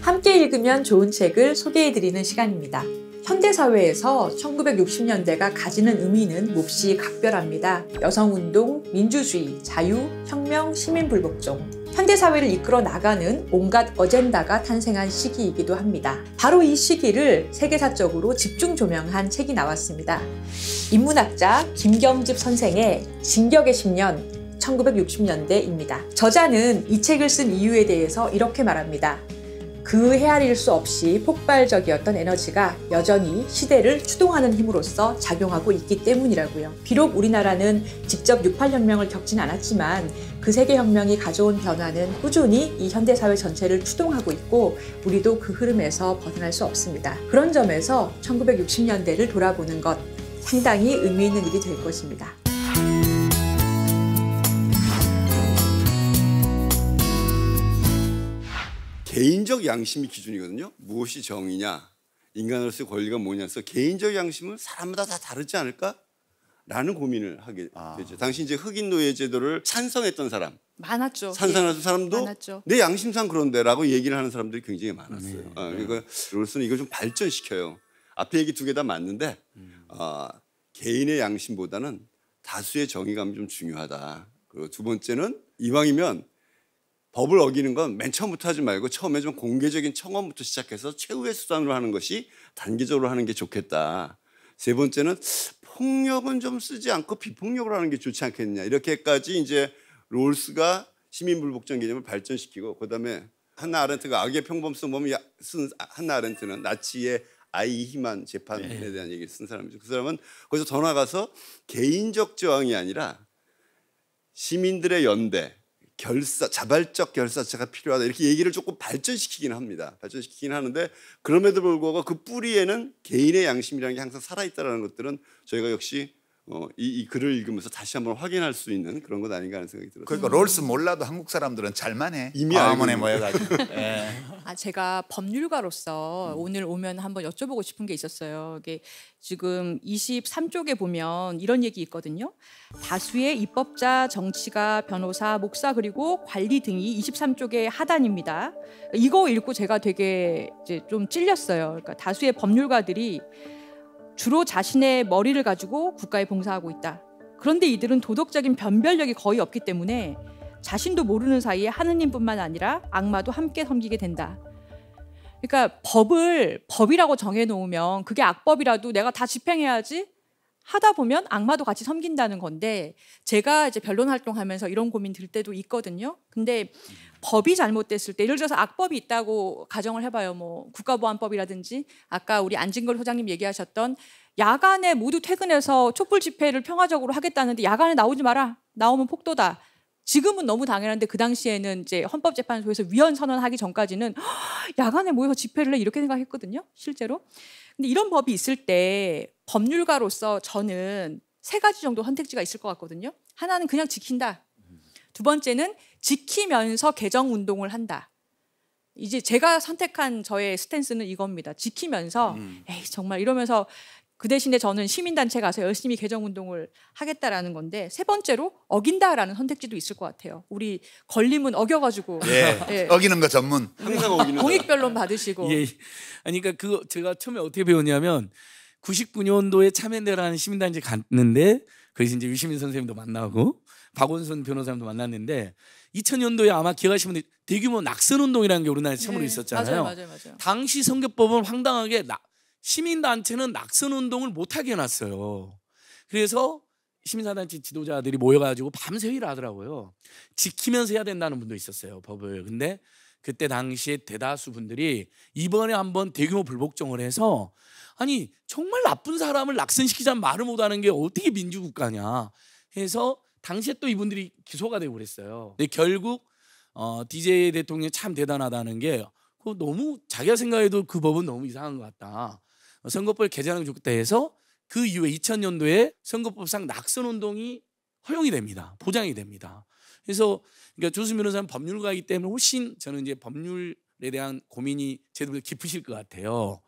함께 읽으면 좋은 책을 소개해드리는 시간입니다. 현대사회에서 천구백육십 년대가 가지는 의미는 몹시 각별합니다. 여성운동, 민주주의, 자유, 혁명, 시민불복종 현대사회를 이끌어 나가는 온갖 어젠다가 탄생한 시기이기도 합니다. 바로 이 시기를 세계사적으로 집중 조명한 책이 나왔습니다. 인문학자 김경집 선생의 진격의 십 년 천구백육십 년대입니다. 저자는 이 책을 쓴 이유에 대해서 이렇게 말합니다. 그 헤아릴 수 없이 폭발적이었던 에너지가 여전히 시대를 추동하는 힘으로써 작용하고 있기 때문이라고요. 비록 우리나라는 직접 육팔혁명을 겪진 않았지만 그 세계혁명이 가져온 변화는 꾸준히 이 현대사회 전체를 추동하고 있고 우리도 그 흐름에서 벗어날 수 없습니다. 그런 점에서 천구백육십년대를 돌아보는 것, 상당히 의미 있는 일이 될 것입니다. 개인적 양심이 기준이거든요. 무엇이 정의냐, 인간으로서의 권리가 뭐냐서 개인적 양심은 사람마다 다 다르지 않을까? 라는 고민을 하게 아. 되죠. 당시 이제 흑인 노예 제도를 찬성했던 사람. 많았죠. 찬성하는 예. 사람도 많았죠. 내 양심상 그런데라고 얘기를 하는 사람들이 굉장히 많았어요. 네. 아, 그러니까 롤스는 이걸 좀 발전시켜요. 앞에 얘기 두 개 다 맞는데 음. 아, 개인의 양심보다는 다수의 정의감이 좀 중요하다. 그리고 두 번째는 이왕이면 법을 어기는 건 맨 처음부터 하지 말고 처음에 좀 공개적인 청원부터 시작해서 최후의 수단으로 하는 것이 단기적으로 하는 게 좋겠다. 세 번째는 폭력은 좀 쓰지 않고 비폭력으로 하는 게 좋지 않겠느냐. 이렇게까지 이제 롤스가 시민불복종 개념을 발전시키고 그다음에 한나 아렌트가 악의 평범성 보면 쓴 한나 아렌트는 나치의 아이히만 재판에 네. 대한 얘기를 쓴 사람이죠. 그 사람은 거기서 더 나가서 개인적 저항이 아니라 시민들의 연대. 결사, 자발적 결사체가 필요하다 이렇게 얘기를 조금 발전시키긴 합니다. 발전시키긴 하는데 그럼에도 불구하고 그 뿌리에는 개인의 양심이라는 게 항상 살아있다는 것들은 저희가 역시 어, 이, 이 글을 읽으면서 다시 한번 확인할 수 있는 그런 것 아닌가 하는 생각이 들어요. 그러니까 롤스 몰라도 한국 사람들은 잘만 해. 이미 아문에 모여가지고. 네. 아, 제가 법률가로서 오늘 오면 한번 여쭤보고 싶은 게 있었어요. 이게 지금 이십삼 쪽에 보면 이런 얘기 있거든요. 다수의 입법자, 정치가, 변호사, 목사 그리고 관리 등이 이십삼 쪽의 하단입니다. 이거 읽고 제가 되게 이제 좀 찔렸어요. 그러니까 다수의 법률가들이 주로 자신의 머리를 가지고 국가에 봉사하고 있다. 그런데 이들은 도덕적인 변별력이 거의 없기 때문에 자신도 모르는 사이에 하느님뿐만 아니라 악마도 함께 섬기게 된다. 그러니까 법을 법이라고 정해놓으면 그게 악법이라도 내가 다 집행해야지 하다 보면 악마도 같이 섬긴다는 건데 제가 이제 변론 활동하면서 이런 고민 들 때도 있거든요. 근데 법이 잘못됐을 때 예를 들어서 악법이 있다고 가정을 해봐요. 뭐 국가보안법이라든지 아까 우리 안진걸 소장님 얘기하셨던 야간에 모두 퇴근해서 촛불 집회를 평화적으로 하겠다는데 야간에 나오지 마라. 나오면 폭도다. 지금은 너무 당연한데 그 당시에는 이제 헌법재판소에서 위헌 선언하기 전까지는 야간에 모여서 집회를 해 이렇게 생각했거든요. 실제로. 근데 이런 법이 있을 때 법률가로서 저는 세 가지 정도 선택지가 있을 것 같거든요. 하나는 그냥 지킨다. 두 번째는 지키면서 개정운동을 한다. 이제 제가 선택한 저의 스탠스는 이겁니다. 지키면서 음. 에이 정말 이러면서 그 대신에 저는 시민단체 가서 열심히 개정운동을 하겠다라는 건데 세 번째로 어긴다라는 선택지도 있을 것 같아요. 우리 걸림은 어겨가지고. 예. 예. 어기는 거 전문. 항상 어기는 거. 공익변론 받으시고. 예. 아니, 그러니까 그 제가 처음에 어떻게 배웠냐면 구십구년도에 참여연대라는 시민단체 갔는데 거기서 이제 유시민 선생님도 만나고 박원순 변호사님도 만났는데 이천년도에 아마 기억하시면 대규모 낙선운동이라는 게 우리나라에 처음으로 네. 있었잖아요. 맞아요, 맞아요, 맞아요. 당시 선거법은 황당하게 나, 시민단체는 낙선운동을 못하게 해놨어요. 그래서 시민사단체 지도자들이 모여가지고 밤새 회의를 하더라고요. 지키면서 해야 된다는 분도 있었어요. 법을. 근데 그때 당시에 대다수 분들이 이번에 한번 대규모 불복종을 해서 아니 정말 나쁜 사람을 낙선시키자는 말을 못하는 게 어떻게 민주국가냐 해서 당시에 또 이분들이 기소가 되고 그랬어요. 근데 결국 어, 디제이 대통령이 참 대단하다는 게 그거 너무 자기가 생각해도 그 법은 너무 이상한 것 같다. 선거법을 개정하는 게 좋겠다 해서 그 이후에 이천년도에 선거법상 낙선운동이 허용이 됩니다. 보장이 됩니다. 그래서 그러니까 조수진 변호사는 법률가이기 때문에 훨씬 저는 이제 법률에 대한 고민이 제대로 깊으실 것 같아요.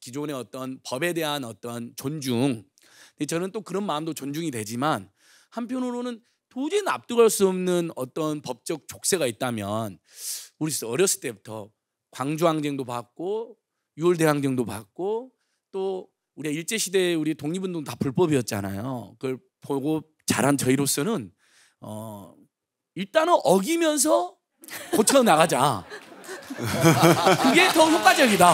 기존의 어떤 법에 대한 어떤 존중. 근데 저는 또 그런 마음도 존중이 되지만 한편으로는 도저히 납득할 수 없는 어떤 법적 족쇄가 있다면 우리 어렸을 때부터 광주항쟁도 봤고 유월 대항쟁도 봤고 또 우리 일제시대에 우리 독립운동 다 불법이었잖아요. 그걸 보고 자란 저희로서는 어 일단은 어기면서 고쳐나가자. 그게 더 효과적이다.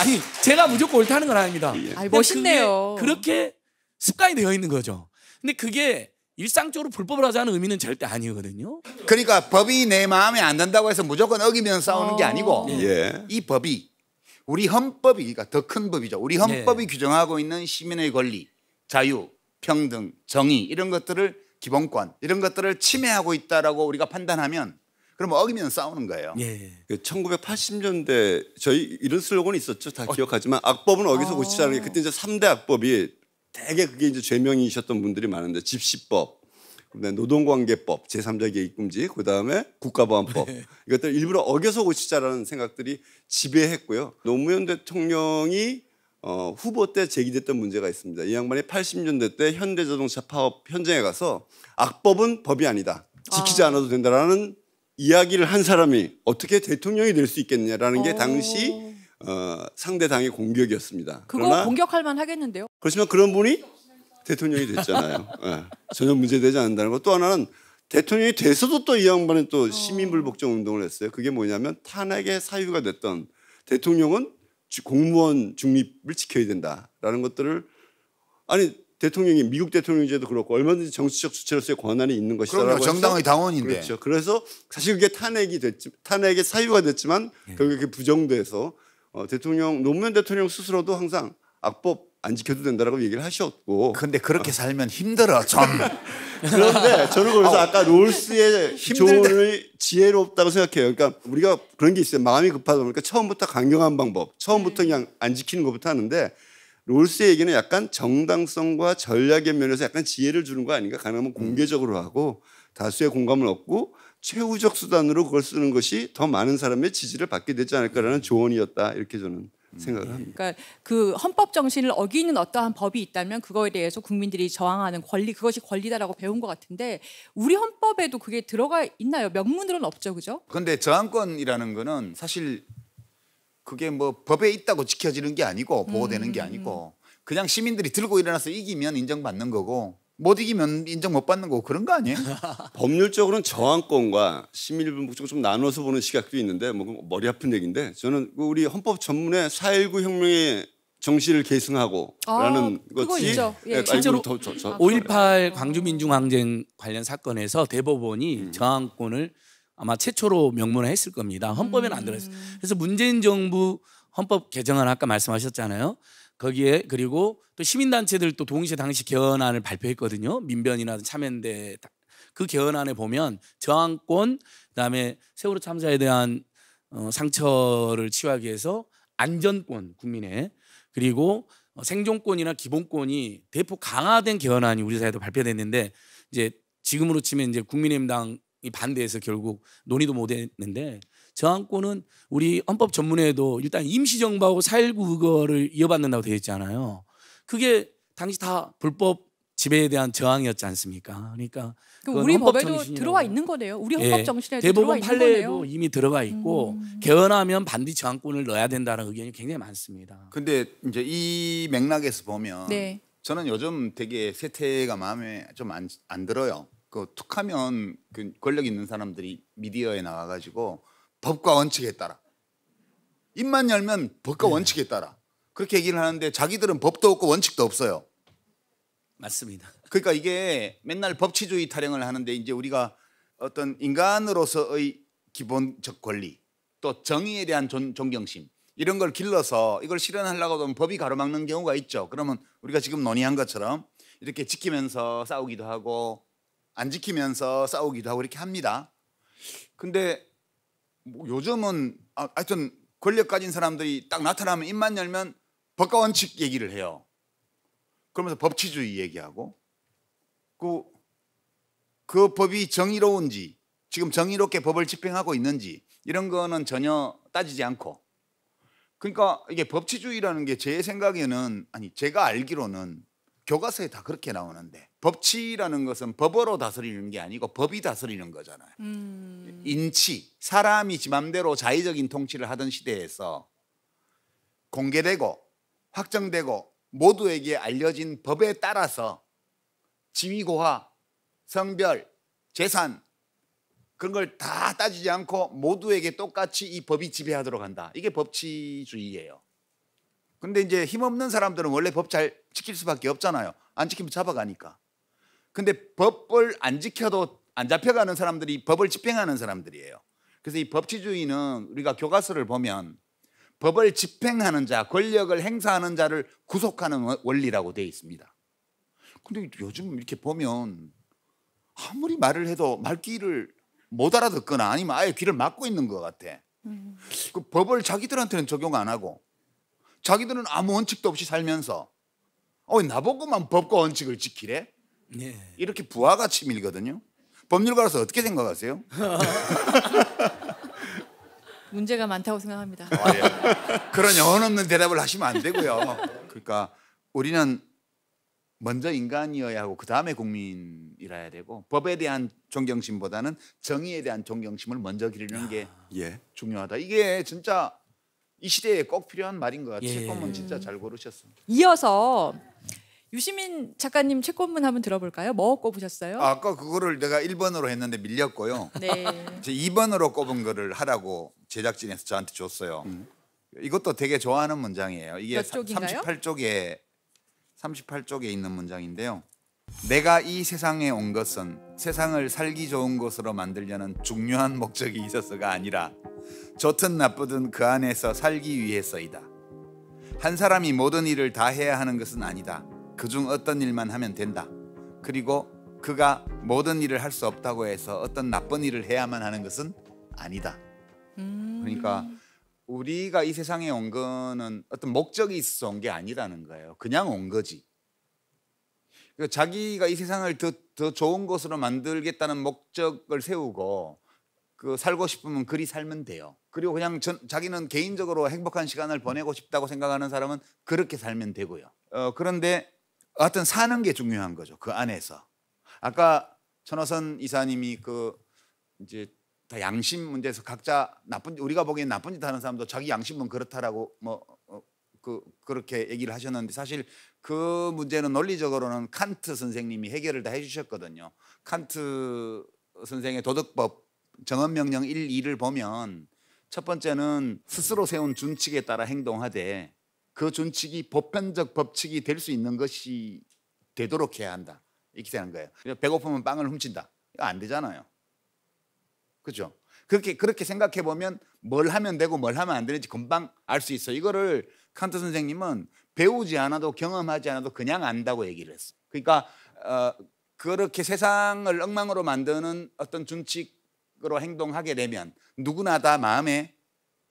아니 제가 무조건 옳다는 건 아닙니다. 아니, 멋있네요. 그렇게 습관이 되어 있는 거죠. 근데 그게 일상적으로 불법을 하자는 의미는 절대 아니거든요. 그러니까 법이 내 마음에 안 든다고 해서 무조건 어기면 싸우는 어... 게 아니고 예. 이 법이 우리 헌법이 그러니까 더 큰 법이죠. 우리 헌법이 예. 규정하고 있는 시민의 권리, 자유, 평등, 정의 이런 것들을 기본권 이런 것들을 침해하고 있다라고 우리가 판단하면 그럼 어기면 싸우는 거예요. 예. 천구백팔십 년대 저희 이런 슬로건이 있었죠. 다 어... 기억하지만 악법은 어기서 어... 고치자는 게 그때 이제 삼대 악법이 되게 그게 이제 죄명이셨던 분들이 많은데 집시법, 그다음에 노동관계법, 제삼자 개입금지, 그다음에 국가보안법 네. 이것들 일부러 어겨서 고치자라는 생각들이 지배했고요. 노무현 대통령이 어, 후보 때 제기됐던 문제가 있습니다. 이 양반이 팔십 년대 때 현대자동차 파업 현장에 가서 악법은 법이 아니다. 지키지 아. 않아도 된다라는 이야기를 한 사람이 어떻게 대통령이 될 수 있겠느냐라는 게 당시 어, 상대당의 공격이었습니다. 그거 공격할 만 하겠는데요. 그렇지만 그런 분이 대통령이 됐잖아요. 네. 전혀 문제되지 않는다는 것. 또 하나는 대통령이 돼서도 또 이 양반은 또 시민불복종 운동을 했어요. 그게 뭐냐면 탄핵의 사유가 됐던 대통령은 공무원 중립을 지켜야 된다라는 것들을 아니 대통령이 미국 대통령제도 그렇고 얼마든지 정치적 주체로서의 권한이 있는 것이다라고 정당의 당원인데 그렇죠. 그래서 사실 그게 탄핵이 됐지 탄핵의 사유가 됐지만 네. 결국 그 부정돼서 어, 대통령 노무현 대통령 스스로도 항상 악법 안 지켜도 된다라고 얘기를 하셨고. 근데 그렇게 어. 살면 힘들어 좀. 그런데 저는 그래서 어. 아까 롤스의 조언을 지혜롭다고 생각해요. 그러니까 우리가 그런 게 있어요. 마음이 급하다 보니까 처음부터 강경한 방법, 처음부터 그냥 안 지키는 것부터 하는데 롤스의 얘기는 약간 정당성과 전략의 면에서 약간 지혜를 주는 거 아닌가. 가능하면 공개적으로 하고 다수의 공감을 얻고 최후적 수단으로 그걸 쓰는 것이 더 많은 사람의 지지를 받게 되지 않을까라는 조언이었다. 이렇게 저는. 생각을 합니다. 그러니까 그 헌법 정신을 어기는 어떠한 법이 있다면 그거에 대해서 국민들이 저항하는 권리 그것이 권리다라고 배운 것 같은데 우리 헌법에도 그게 들어가 있나요? 명문으로는 없죠, 그죠? 근데 저항권이라는 거는 사실 그게 뭐 법에 있다고 지켜지는 게 아니고 보호되는 음. 게 아니고 그냥 시민들이 들고 일어나서 이기면 인정받는 거고 못 이기면 인정 못 받는 거고 그런 거 아니에요? 법률적으로는 저항권과 시민불복종을 좀 나눠서 보는 시각도 있는데 뭐 머리 아픈 얘기인데 저는 우리 헌법 전문에 사일구 혁명의 정신을 계승하고 아, 라는 것이 예, 실제로 더, 더, 더, 아, 오일팔 광주민중항쟁 관련 사건에서 대법원이 음. 저항권을 아마 최초로 명문화했을 겁니다. 헌법에는 안 들어있어요. 그래서 문재인 정부 헌법 개정안 아까 말씀하셨잖아요. 거기에 그리고 또 시민단체들 또 동시에 당시 개헌안을 발표했거든요. 민변이나 참여연대 그 개헌안에 보면 저항권 그다음에 세월호 참사에 대한 어, 상처를 치유하기 위해서 안전권 국민의 그리고 어, 생존권이나 기본권이 대폭 강화된 개헌안이 우리 사회도 발표됐는데 이제 지금으로 치면 이제 국민의힘당이 반대해서 결국 논의도 못했는데. 저항권은 우리 헌법 전문회에도 일단 임시정부하고 사일구 의거를 이어받는다고 되어 있잖아요. 그게 당시 다 불법 지배에 대한 저항이었지 않습니까? 그러니까 우리 법에도 들어와 있는 거네요. 우리 헌법 정신에도 예, 들어와 있는 거네요. 대법원 판례에도 이미 들어가 있고 음. 개헌하면 반드시 저항권을 넣어야 된다는 의견이 굉장히 많습니다. 근데 이제 이 맥락에서 보면 네. 저는 요즘 되게 세태가 마음에 좀 안 안 들어요. 그 툭하면 그 권력 있는 사람들이 미디어에 나와가지고. 법과 원칙에 따라 입만 열면 법과 네. 원칙에 따라 그렇게 얘기를 하는데 자기들은 법도 없고 원칙도 없어요. 맞습니다. 그러니까 이게 맨날 법치주의 타령을 하는데 이제 우리가 어떤 인간으로서의 기본적 권리 또 정의에 대한 존, 존경심 이런 걸 길러서 이걸 실현하려고 하면 법이 가로막는 경우가 있죠. 그러면 우리가 지금 논의한 것처럼 이렇게 지키면서 싸우기도 하고 안 지키면서 싸우기도 하고 이렇게 합니다. 근데 요즘은 하여튼 권력 가진 사람들이 딱 나타나면 입만 열면 법과 원칙 얘기를 해요. 그러면서 법치주의 얘기하고 그, 그 법이 정의로운지 지금 정의롭게 법을 집행하고 있는지 이런 거는 전혀 따지지 않고 그러니까 이게 법치주의라는 게 제 생각에는 아니 제가 알기로는 교과서에 다 그렇게 나오는데 법치라는 것은 법으로 다스리는 게 아니고 법이 다스리는 거잖아요. 음. 인치, 사람이 지 맘대로 자의적인 통치를 하던 시대에서 공개되고 확정되고 모두에게 알려진 법에 따라서 지위고하, 성별, 재산 그런 걸 다 따지지 않고 모두에게 똑같이 이 법이 지배하도록 한다. 이게 법치주의예요. 근데 이제 힘없는 사람들은 원래 법 잘 지킬 수밖에 없잖아요. 안 지키면 잡아가니까. 근데 법을 안 지켜도 안 잡혀가는 사람들이 법을 집행하는 사람들이에요. 그래서 이 법치주의는 우리가 교과서를 보면 법을 집행하는 자, 권력을 행사하는 자를 구속하는 원리라고 되어 있습니다. 근데 요즘 이렇게 보면 아무리 말을 해도 말귀를 못 알아듣거나 아니면 아예 귀를 막고 있는 것 같아. 음. 그 법을 자기들한테는 적용 안 하고 자기들은 아무 원칙도 없이 살면서 어, 나보고만 법과 원칙을 지키래? 네. 이렇게 부하같이 밀거든요. 법률가로서 어떻게 생각하세요? 문제가 많다고 생각합니다. 아, 예. 그런 여원 없는 대답을 하시면 안 되고요. 그러니까 우리는 먼저 인간이어야 하고 그 다음에 국민이라야 되고 법에 대한 존경심보다는 정의에 대한 존경심을 먼저 기르는 게 예. 중요하다. 이게 진짜 이 시대에 꼭 필요한 말인 것 같아요. 예. 책권문 진짜 잘 고르셨어요. 이어서 유시민 작가님 책권문 한번 들어볼까요? 뭐 꼽으셨어요? 아, 아까 그거를 내가 일 번으로 했는데 밀렸고요. 네. 제 이 번으로 꼽은 거를 하라고 제작진에서 저한테 줬어요. 음. 이것도 되게 좋아하는 문장이에요. 이게 삼십팔 쪽에 삼십팔 쪽에 있는 문장인데요. 내가 이 세상에 온 것은 세상을 살기 좋은 곳으로 만들려는 중요한 목적이 있어서가 아니라 좋든 나쁘든 그 안에서 살기 위해서이다. 한 사람이 모든 일을 다 해야 하는 것은 아니다. 그중 어떤 일만 하면 된다. 그리고 그가 모든 일을 할 수 없다고 해서 어떤 나쁜 일을 해야만 하는 것은 아니다. 음. 그러니까 우리가 이 세상에 온 거는 어떤 목적이 있어서 온 게 아니라는 거예요. 그냥 온 거지. 그러니까 자기가 이 세상을 더, 더 좋은 곳으로 만들겠다는 목적을 세우고 그 살고 싶으면 그리 살면 돼요. 그리고 그냥 전, 자기는 개인적으로 행복한 시간을 보내고 싶다고 생각하는 사람은 그렇게 살면 되고요. 어, 그런데 하여튼 사는 게 중요한 거죠. 그 안에서. 아까 천호선 이사님이 그 이제 다 양심 문제에서 각자 나쁜 우리가 보기엔 나쁜 짓 하는 사람도 자기 양심은 그렇다라고 뭐 그 그렇게 얘기를 하셨는데 사실 그 문제는 논리적으로는 칸트 선생님이 해결을 다 해주셨거든요. 칸트 선생의 도덕법 정언명령 일, 이를 보면 첫 번째는 스스로 세운 준칙에 따라 행동하되 그 준칙이 보편적 법칙이 될 수 있는 것이 되도록 해야 한다. 이렇게 되는 거예요. 배고프면 빵을 훔친다. 이거 안 되잖아요. 그렇죠? 그렇게 그렇게 생각해 보면 뭘 하면 되고 뭘 하면 안 되는지 금방 알 수 있어. 이거를 칸트 선생님은 배우지 않아도 경험하지 않아도 그냥 안다고 얘기를 했어. 그러니까 어, 그렇게 세상을 엉망으로 만드는 어떤 준칙으로 행동하게 되면 누구나 다 마음에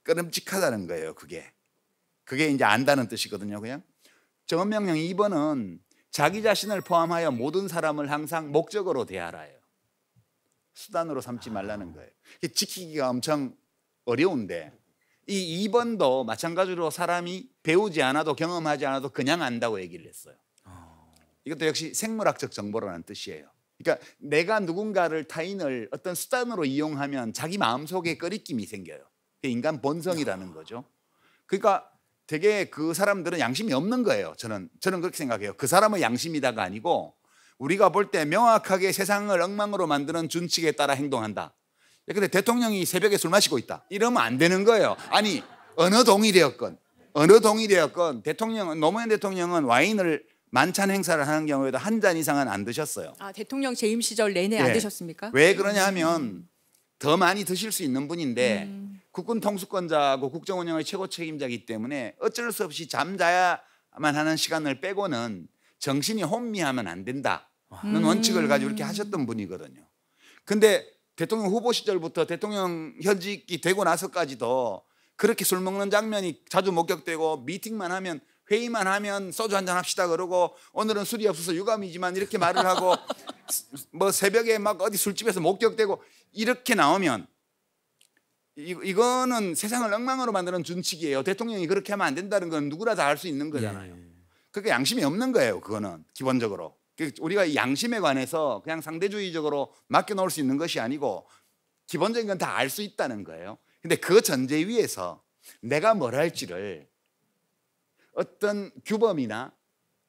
끄름직하다는 거예요. 그게 그게 이제 안다는 뜻이거든요. 그냥 정언명령 이 번은 자기 자신을 포함하여 모든 사람을 항상 목적으로 대하라예요. 수단으로 삼지 말라는 거예요. 지키기가 엄청 어려운데 이 이 번도 마찬가지로 사람이 배우지 않아도 경험하지 않아도 그냥 안다고 얘기를 했어요. 이것도 역시 생물학적 정보라는 뜻이에요. 그러니까 내가 누군가를 타인을 어떤 수단으로 이용하면 자기 마음속에 꺼리낌이 생겨요. 그게 인간 본성이라는 거죠. 그러니까 되게 그 사람들은 양심이 없는 거예요. 저는 저는 그렇게 생각해요. 그 사람은 양심이다가 아니고 우리가 볼 때 명확하게 세상을 엉망으로 만드는 준칙에 따라 행동한다. 근데 대통령이 새벽에 술 마시고 있다. 이러면 안 되는 거예요. 아니 어느 동일이었건 어느 동일이었건 대통령 노무현 대통령은 와인을 만찬 행사를 하는 경우에도 한 잔 이상은 안 드셨어요. 아 대통령 재임 시절 내내 네. 안 드셨습니까? 왜 그러냐면 더 많이 드실 수 있는 분인데 음. 국군 통수권자고 국정운영의 최고 책임자이기 때문에 어쩔 수 없이 잠자야만 하는 시간을 빼고는 정신이 혼미하면 안 된다는 음. 원칙을 가지고 이렇게 하셨던 분이거든요. 근데 대통령 후보 시절부터 대통령 현직이 되고 나서까지도 그렇게 술 먹는 장면이 자주 목격되고 미팅만 하면 회의만 하면 소주 한잔 합시다 그러고 오늘은 술이 없어서 유감이지만 이렇게 말을 하고 뭐 새벽에 막 어디 술집에서 목격되고 이렇게 나오면 이, 이거는 세상을 엉망으로 만드는 준칙이에요. 대통령이 그렇게 하면 안 된다는 건 누구나 다 알 수 있는 거잖아요. 예. 그게 양심이 없는 거예요. 그거는 기본적으로 우리가 이 양심에 관해서 그냥 상대주의적으로 맡겨놓을 수 있는 것이 아니고 기본적인 건 다 알 수 있다는 거예요. 근데 그 전제 위에서 내가 뭘 할지를 어떤 규범이나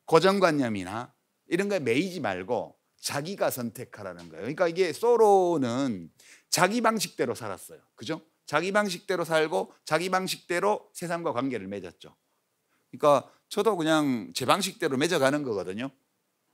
고정관념이나 이런 거에 매이지 말고 자기가 선택하라는 거예요. 그러니까 이게 소로는 자기 방식대로 살았어요. 그죠? 자기 방식대로 살고 자기 방식대로 세상과 관계를 맺었죠. 그러니까 저도 그냥 제 방식대로 맺어가는 거거든요.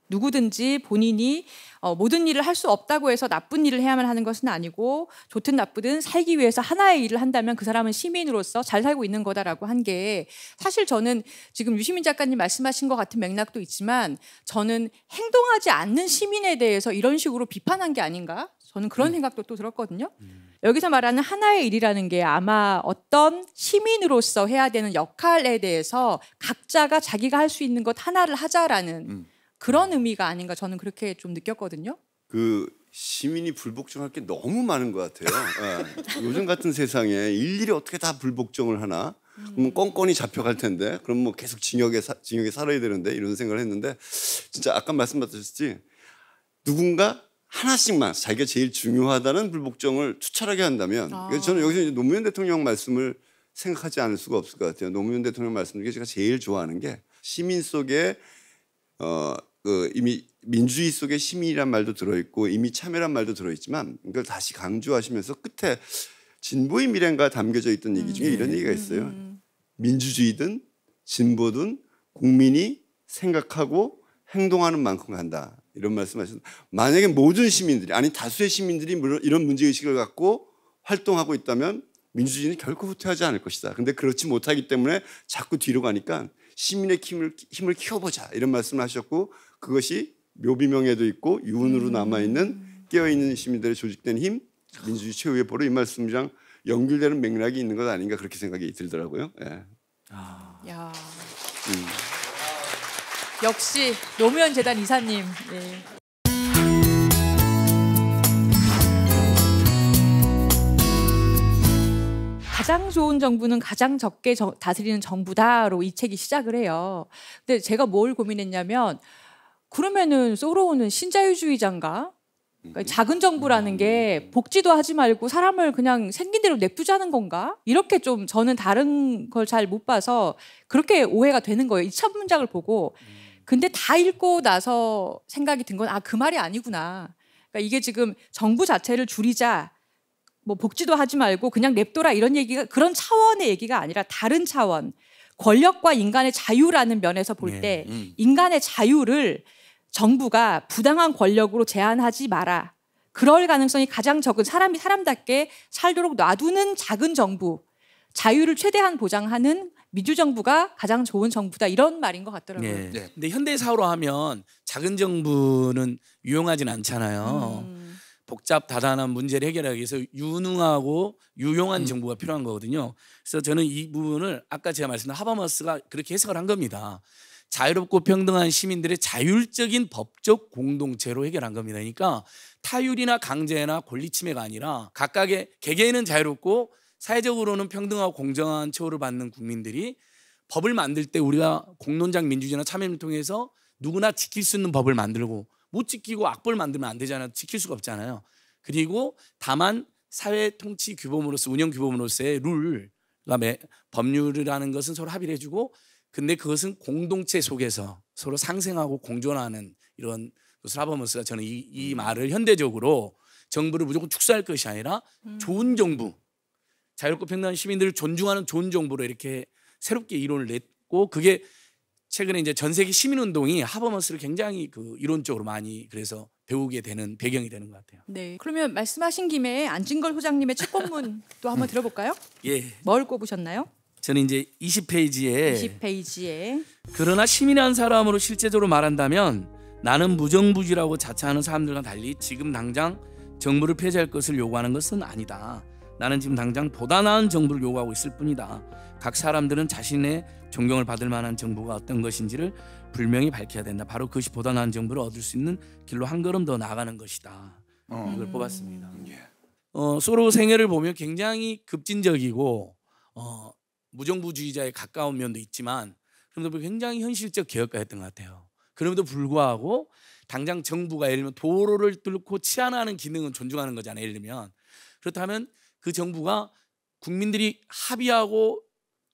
누구든지 본인이 어, 모든 일을 할 수 없다고 해서 나쁜 일을 해야만 하는 것은 아니고 좋든 나쁘든 살기 위해서 하나의 일을 한다면 그 사람은 시민으로서 잘 살고 있는 거다라고 한 게, 사실 저는 지금 유시민 작가님 말씀하신 것 같은 맥락도 있지만 저는 행동하지 않는 시민에 대해서 이런 식으로 비판한 게 아닌가, 저는 그런 음. 생각도 또 들었거든요. 음. 여기서 말하는 하나의 일이라는 게 아마 어떤 시민으로서 해야 되는 역할에 대해서 각자가 자기가 할 수 있는 것 하나를 하자라는 음. 그런 의미가 아닌가, 저는 그렇게 좀 느꼈거든요. 그 시민이 불복종할 게 너무 많은 것 같아요. 네. 요즘 같은 세상에 일일이 어떻게 다 불복종을 하나? 음. 그러면 껌껌이 잡혀갈 텐데, 그럼 뭐 계속 징역에 사, 징역에 살아야 되는데, 이런 생각을 했는데, 진짜 아까 말씀하셨지, 누군가 하나씩만 자기가 제일 중요하다는 불복종을 투철하게 한다면, 아. 저는 여기서 이제 노무현 대통령 말씀을 생각하지 않을 수가 없을 것 같아요. 노무현 대통령 말씀 중에 제가 제일 좋아하는 게, 시민 속에 어, 그 이미 민주주의 속에 시민이란 말도 들어있고 이미 참여란 말도 들어있지만, 이걸 다시 강조하시면서 끝에 진보의 미래인가 담겨져 있던 얘기 중에 음. 이런 얘기가 있어요. 음. 민주주의든 진보든 국민이 생각하고 행동하는 만큼 간다, 이런 말씀하셨는데, 만약에 모든 시민들이, 아니 다수의 시민들이 이런 문제의식을 갖고 활동하고 있다면 민주주의는 결코 후퇴하지 않을 것이다. 근데 그렇지 못하기 때문에 자꾸 뒤로 가니까 시민의 힘을, 힘을 키워보자, 이런 말씀을 하셨고, 그것이 묘비명에도 있고 유언으로 남아있는 깨어있는 시민들의 조직된 힘, 민주주의 최후의 보루, 이 말씀이랑 연결되는 맥락이 있는 것 아닌가, 그렇게 생각이 들더라고요. 예. 아. 야. 음. 역시 노무현 재단 이사님. 예. 가장 좋은 정부는 가장 적게 저, 다스리는 정부다로 이 책이 시작을 해요. 근데 제가 뭘 고민했냐면, 그러면은 소로우는 신자유주의자인가? 그러니까 작은 정부라는 게 복지도 하지 말고 사람을 그냥 생긴 대로 냅두자는 건가? 이렇게 좀 저는 다른 걸 잘 못 봐서 그렇게 오해가 되는 거예요, 이 첫 문장을 보고. 근데 다 읽고 나서 생각이 든 건, 아, 그 말이 아니구나. 그러니까 이게 지금 정부 자체를 줄이자, 뭐 복지도 하지 말고 그냥 냅둬라, 이런 얘기가, 그런 차원의 얘기가 아니라 다른 차원, 권력과 인간의 자유라는 면에서 볼 때, 네, 음. 인간의 자유를 정부가 부당한 권력으로 제한하지 마라, 그럴 가능성이 가장 적은, 사람이 사람답게 살도록 놔두는 작은 정부, 자유를 최대한 보장하는 민주정부가 가장 좋은 정부다, 이런 말인 것 같더라고요. 네. 네. 근데 현대사로 하면 작은 정부는 유용하진 않잖아요. 음. 복잡 다단한 문제를 해결하기 위해서 유능하고 유용한 음. 정부가 필요한 거거든요. 그래서 저는 이 부분을 아까 제가 말씀드린 하버마스가 그렇게 해석을 한 겁니다. 자유롭고 평등한 시민들의 자율적인 법적 공동체로 해결한 겁니다. 그러니까 타율이나 강제나 권리침해가 아니라, 각각의 개개인은 자유롭고 사회적으로는 평등하고 공정한 처우를 받는 국민들이, 법을 만들 때 우리가 공론장 민주주의나 참여를 통해서 누구나 지킬 수 있는 법을 만들고, 못 지키고 악벌 만들면 안 되잖아요. 지킬 수가 없잖아요. 그리고 다만 사회 통치 규범으로서, 운영 규범으로서의 룰, 그다음에 법률이라는 것은 서로 합의를 해주고, 근데 그것은 공동체 속에서 서로 상생하고 공존하는 이런 것을, 하버머스가 저는 이, 이 말을 현대적으로 정부를 무조건 축소할 것이 아니라 음. 좋은 정부, 자유롭고 평등한 시민들을 존중하는 좋은 정부로 이렇게 새롭게 이론을 냈고, 그게 최근에 이제 전 세계 시민 운동이 하버머스를 굉장히 그 이론적으로 많이 그래서 배우게 되는 배경이 되는 것 같아요. 네. 그러면 말씀하신 김에 안진걸 소장님의 책본문 또 한번 들어볼까요? 예. 뭘 꼽으셨나요? 저는 이제 이십 페이지에 이십 페이지에 그러나 시민한 사람으로 실제적으로 말한다면, 나는 무정부주의라고 자처하는 사람들과 달리 지금 당장 정부를 폐지할 것을 요구하는 것은 아니다. 나는 지금 당장 보다 나은 정부를 요구하고 있을 뿐이다. 각 사람들은 자신의 존경을 받을 만한 정부가 어떤 것인지를 분명히 밝혀야 된다. 바로 그것이 보다 나은 정부를 얻을 수 있는 길로 한 걸음 더 나아가는 것이다. 어. 이걸 뽑았습니다. 예. 어, 소로우 생애를 보면 굉장히 급진적이고 어, 무정부주의자에 가까운 면도 있지만, 그럼에도 굉장히 현실적 개혁가였던 것 같아요. 그럼에도 불구하고 당장 정부가 예를 들면 도로를 뚫고 치안하는 기능은 존중하는 거잖아요, 예를 들면. 그렇다면 그 정부가 국민들이 합의하고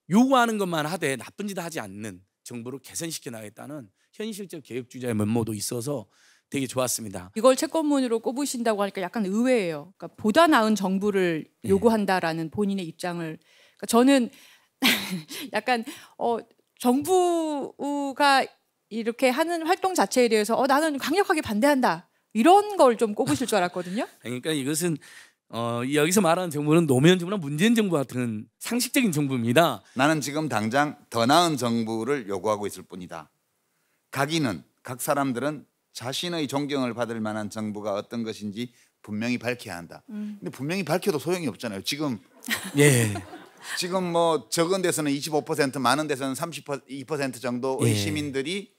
요구하는 것만 하되 나쁜 짓 하지 않는 정부로 개선시켜 나가겠다는 현실적 개혁주의자의 면모도 있어서 되게 좋았습니다. 이걸 채권문으로 꼽으신다고 하니까 약간 의외예요. 그러니까 보다 나은 정부를 요구한다라는, 네, 본인의 입장을. 그러니까 저는 약간 어, 정부가 이렇게 하는 활동 자체에 대해서 어, 나는 강력하게 반대한다. 이런 걸 좀 꼽으실 줄 알았거든요. 그러니까 이것은 어, 여기서 말하는 정부는 노무현 정부나 문재인 정부 같은 상식적인 정부입니다. 나는 지금 당장 더 나은 정부를 요구하고 있을 뿐이다. 각인은 각 사람들은 자신의 존경을 받을 만한 정부가 어떤 것인지 분명히 밝혀야 한다. 음. 근데 분명히 밝혀도 소용이 없잖아요. 지금 예. 지금 뭐 적은 데서는 이십오 퍼센트, 많은 데서는 삼십이 퍼센트 정도의 예. 시민들이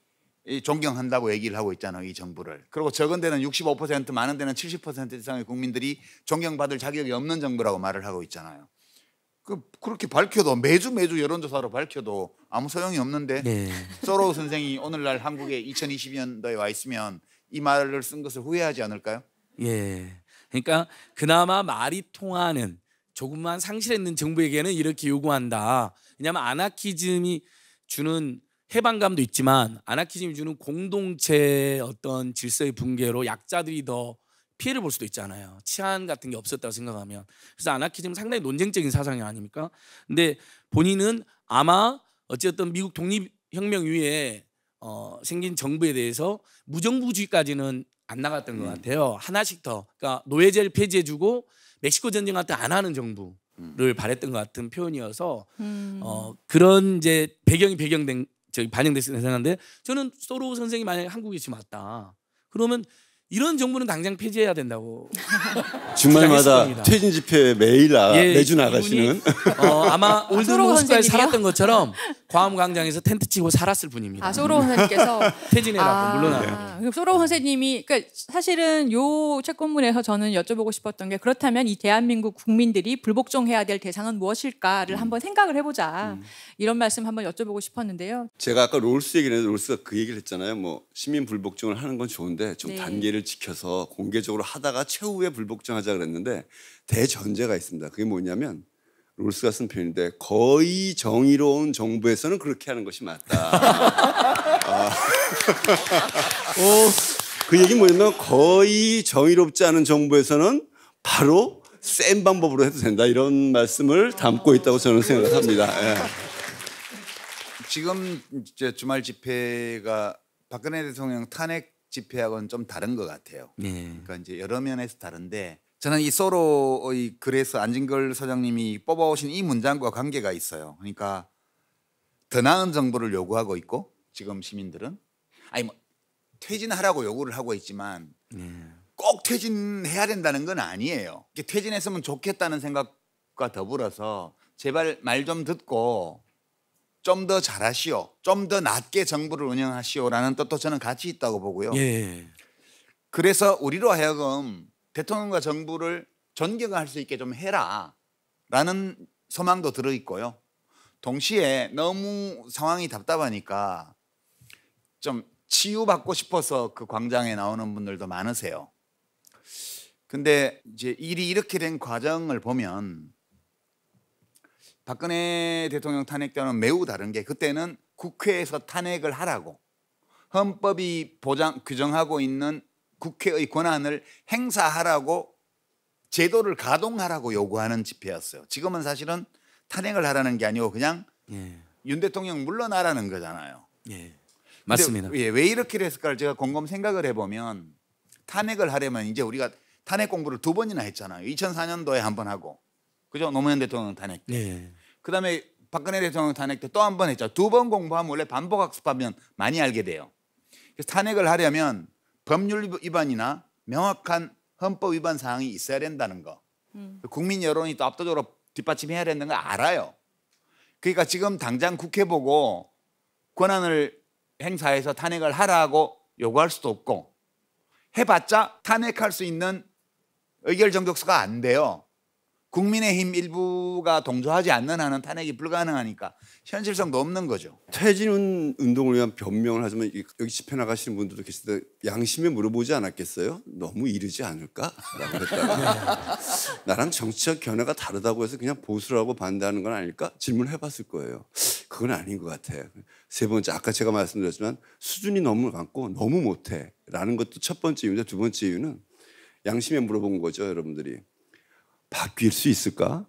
이 존경한다고 얘기를 하고 있잖아요, 이 정부를. 그리고 적은 데는 육십오 퍼센트, 많은 데는 칠십 퍼센트 이상의 국민들이 존경받을 자격이 없는 정부라고 말을 하고 있잖아요. 그 그렇게 밝혀도 매주 매주 여론조사로 밝혀도 아무 소용이 없는데 네. 소로우 선생이 오늘날 한국에 이천이십 년도에 와 있으면 이 말을 쓴 것을 후회하지 않을까요? 예. 그러니까 그나마 말이 통하는 조금만 상실했는 정부에게는 이렇게 요구한다. 왜냐하면 아나키즘이 주는 해방감도 있지만 아나키즘이 주는 공동체의 어떤 질서의 붕괴로 약자들이 더 피해를 볼 수도 있잖아요. 치안 같은 게 없었다고 생각하면. 그래서 아나키즘은 상당히 논쟁적인 사상이 아닙니까? 근데 본인은 아마 어쨌든 미국 독립혁명 이후에 어, 생긴 정부에 대해서 무정부주의까지는 안 나갔던 음. 것 같아요. 하나씩 더. 그러니까 노예제를 폐지해주고 멕시코 전쟁 같은 안 하는 정부를 음. 바랬던 것 같은 표현이어서 음. 어, 그런 이제 배경이 배경된 저기 반영됐을 생각인데 저는 소로우 선생이 만약에 한국에 지금 왔다. 그러면 이런 정부는 당장 폐지해야 된다고. 주말마다 퇴진 집회에 매일 나가, 예, 매주 나가시는. 어, 아마 올드 모스크바에 살았던 것처럼 광화문 광장에서 텐트 치고 살았을 분입니다. 아, 소로우 선생님께서 퇴진해라고 아, 물러나요. 그럼 소로우 선생님이 그러니까 사실은 요 채권문에서 저는 여쭤보고 싶었던 게 그렇다면 이 대한민국 국민들이 불복종해야 될 대상은 무엇일까를 음. 한번 생각을 해보자. 음. 이런 말씀 한번 여쭤보고 싶었는데요. 제가 아까 롤스 얘기를 했는데 롤스가 그 얘기를 했잖아요. 뭐 시민 불복종을 하는 건 좋은데 좀 네. 단계를 지켜서 공개적으로 하다가 최후에 불복종하자 그랬는데 대전제가 있습니다. 그게 뭐냐면 롤스가 쓴 표현인데 거의 정의로운 정부에서는 그렇게 하는 것이 맞다. 아. 어, 그 얘기는 뭐냐면 거의 정의롭지 않은 정부에서는 바로 센 방법으로 해도 된다. 이런 말씀을 담고 있다고 저는 생각합니다. 예. 지금 이제 주말 집회가 박근혜 대통령 탄핵 집회하고는 좀 다른 것 같아요. 네. 그러니까 이제 여러 면에서 다른데 저는 이 소로의 글에서 안진걸 소장님이 뽑아오신 이 문장과 관계가 있어요. 그러니까 더 나은 정부를 요구하고 있고 지금 시민들은 아니 뭐 퇴진하라고 요구를 하고 있지만 네. 꼭 퇴진해야 된다는 건 아니에요. 퇴진했으면 좋겠다는 생각과 더불어서 제발 말 좀 듣고 좀 더 잘하시오, 좀 더 낫게 정부를 운영하시오라는 뜻도 저는 같이 있다고 보고요. 예. 그래서 우리로 하여금 대통령과 정부를 존경할 수 있게 좀 해라라는 소망도 들어 있고요. 동시에 너무 상황이 답답하니까 좀 치유받고 싶어서 그 광장에 나오는 분들도 많으세요. 근데 이제 일이 이렇게 된 과정을 보면 박근혜 대통령 탄핵 때는 매우 다른 게 그때는 국회에서 탄핵을 하라고 헌법이 보장 규정하고 있는 국회의 권한을 행사하라고 제도를 가동하라고 요구하는 집회였어요. 지금은 사실은 탄핵을 하라는 게 아니고 그냥 예. 윤 대통령 물러나라는 거잖아요. 예, 맞습니다. 예, 왜 이렇게 됐을까를 제가 곰곰 생각을 해보면 탄핵을 하려면 이제 우리가 탄핵 공부를 두 번이나 했잖아요. 이천사 년도에 한 번 하고 그죠? 노무현 대통령 탄핵 때. 예. 그다음에 박근혜 대통령 탄핵 때 또 한 번 했죠. 두 번 공부하면 원래 반복학습하면 많이 알게 돼요. 그래서 탄핵을 하려면 법률 위반이나 명확한 헌법 위반 사항이 있어야 된다는 거. 음. 국민 여론이 또 압도적으로 뒷받침해야 된다는 거 알아요. 그러니까 지금 당장 국회 보고 권한을 행사해서 탄핵을 하라고 요구할 수도 없고 해봤자 탄핵할 수 있는 의결 정족수가 안 돼요. 국민의힘 일부가 동조하지 않는 한은 탄핵이 불가능하니까 현실성도 없는 거죠. 퇴진 운동을 위한 변명을 하지만 여기 집회 나가시는 분들도 계실 때 양심에 물어보지 않았겠어요? 너무 이르지 않을까라고 했다가 나랑 정치적 견해가 다르다고 해서 그냥 보수라고 반대하는 건 아닐까? 질문해봤을 거예요. 그건 아닌 것 같아요. 세 번째, 아까 제가 말씀드렸지만 수준이 너무 많고 너무 못해라는 것도 첫 번째 이유인데 두 번째 이유는 양심에 물어본 거죠, 여러분들이. 바뀔 수 있을까?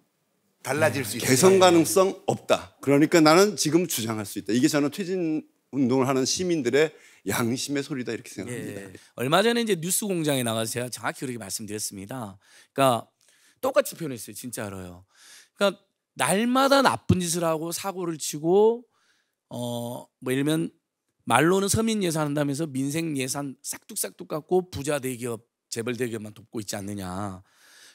달라질 수 있을까? 개선 가능성 없다. 그러니까 나는 지금 주장할 수 있다. 이게 저는 퇴진 운동을 하는 시민들의 양심의 소리다 이렇게 생각합니다. 예. 얼마 전에 이제 뉴스 공장에 나가서 제가 정확히 그렇게 말씀드렸습니다. 그러니까 똑같이 표현했어요. 진짜로요. 그러니까 날마다 나쁜 짓을 하고 사고를 치고 어 뭐 예를 들면 말로는 서민 예산한다면서 민생 예산 싹둑싹둑 갖고 부자 대기업, 재벌 대기업만 돕고 있지 않느냐.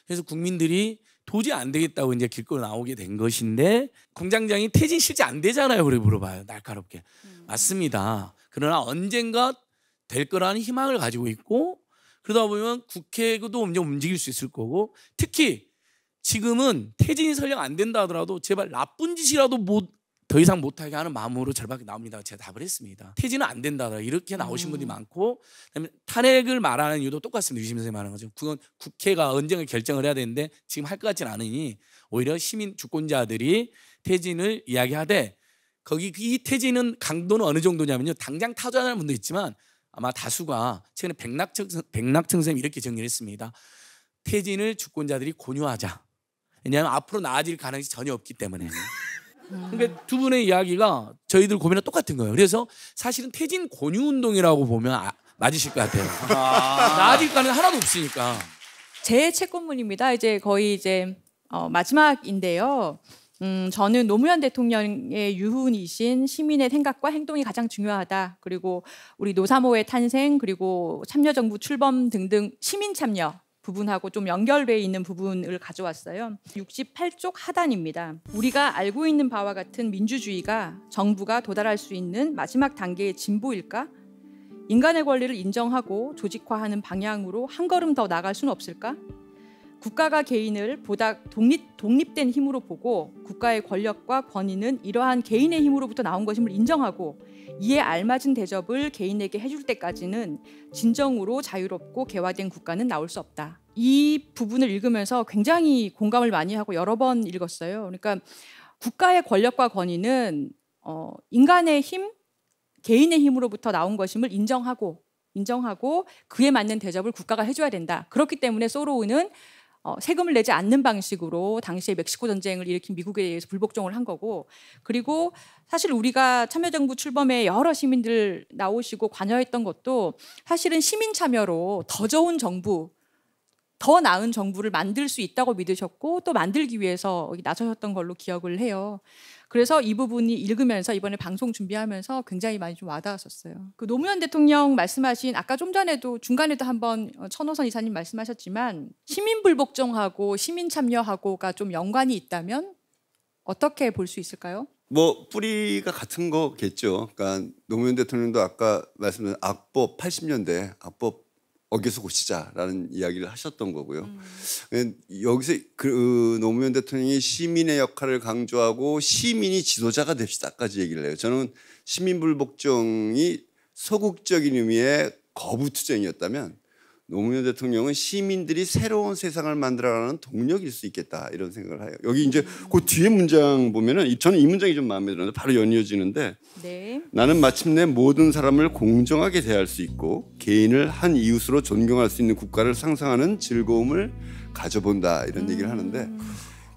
그래서 국민들이 도저히 안 되겠다고 이제 길거리 나오게 된 것인데 공장장이 퇴진 실제 안 되잖아요. 그래 물어봐요. 날카롭게. 음. 맞습니다. 그러나 언젠가 될 거라는 희망을 가지고 있고 그러다 보면 국회도 움직일 수 있을 거고 특히 지금은 퇴진이 설령 안 된다 하더라도 제발 나쁜 짓이라도 못 더 이상 못하게 하는 마음으로 절박히 나옵니다. 제가 답을 했습니다. 퇴진은 안 된다. 이렇게 나오신 음. 분이 많고 그다음에 탄핵을 말하는 이유도 똑같습니다. 유시민 선생님이 말하는 거죠. 그건 국회가 언젠가 결정을 해야 되는데 지금 할 것 같지는 않으니 오히려 시민 주권자들이 퇴진을 이야기하되 거기 이 퇴진은 강도는 어느 정도냐면요. 당장 타전하는 분도 있지만 아마 다수가 최근에 백낙청, 백낙청 선생님이 이렇게 정리를 했습니다. 퇴진을 주권자들이 권유하자. 왜냐하면 앞으로 나아질 가능성이 전혀 없기 때문에. 그러니까 두 분의 이야기가 저희들 고민은 똑같은 거예요. 그래서 사실은 퇴진 권유 운동이라고 보면 아, 맞으실 것 같아요. 아 나아질 가능성이 하나도 없으니까. 제 채권문입니다. 이제 거의 이제 어, 마지막인데요. 음, 저는 노무현 대통령의 유훈이신 시민의 생각과 행동이 가장 중요하다. 그리고 우리 노삼호의 탄생 그리고 참여정부 출범 등등 시민 참여 부분하고 좀 연결돼 있는 부분을 가져왔어요. 육십팔 쪽 하단입니다. 우리가 알고 있는 바와 같은 민주주의가 정부가 도달할 수 있는 마지막 단계의 진보일까? 인간의 권리를 인정하고 조직화하는 방향으로 한 걸음 더 나갈 수는 없을까? 국가가 개인을 보다 독립, 독립된 힘으로 보고 국가의 권력과 권위는 이러한 개인의 힘으로부터 나온 것임을 인정하고 이에 알맞은 대접을 개인에게 해줄 때까지는 진정으로 자유롭고 개화된 국가는 나올 수 없다. 이 부분을 읽으면서 굉장히 공감을 많이 하고 여러 번 읽었어요. 그러니까 국가의 권력과 권위는 어, 인간의 힘, 개인의 힘으로부터 나온 것임을 인정하고 인정하고 그에 맞는 대접을 국가가 해줘야 된다. 그렇기 때문에 소로우는 어, 세금을 내지 않는 방식으로 당시에 멕시코 전쟁을 일으킨 미국에 의해서 불복종을 한 거고 그리고 사실 우리가 참여정부 출범에 여러 시민들 나오시고 관여했던 것도 사실은 시민 참여로 더 좋은 정부, 더 나은 정부를 만들 수 있다고 믿으셨고 또 만들기 위해서 나서셨던 걸로 기억을 해요. 그래서 이 부분이 읽으면서 이번에 방송 준비하면서 굉장히 많이 좀 와닿았었어요. 그 노무현 대통령 말씀하신 아까 좀 전에도 중간에도 한번 천호선 이사님 말씀하셨지만 시민불복종하고 시민참여하고가 좀 연관이 있다면 어떻게 볼 수 있을까요? 뭐 뿌리가 같은 거겠죠. 그러니까 노무현 대통령도 아까 말씀드린 악법 팔십 년대 악법 어겨서 고치자라는 이야기를 하셨던 거고요. 음. 여기서 그 노무현 대통령이 시민의 역할을 강조하고 시민이 지도자가 됩시다까지 얘기를 해요. 저는 시민불복종이 소극적인 의미의 거부투쟁이었다면 노무현 대통령은 시민들이 새로운 세상을 만들어가는 동력일 수 있겠다 이런 생각을 해요. 여기 이제 그 뒤에 문장 보면은 저는 이 문장이 좀 마음에 들었는데 바로 연이어지는데 네. 나는 마침내 모든 사람을 공정하게 대할 수 있고 개인을 한 이웃으로 존경할 수 있는 국가를 상상하는 즐거움을 가져본다 이런 음. 얘기를 하는데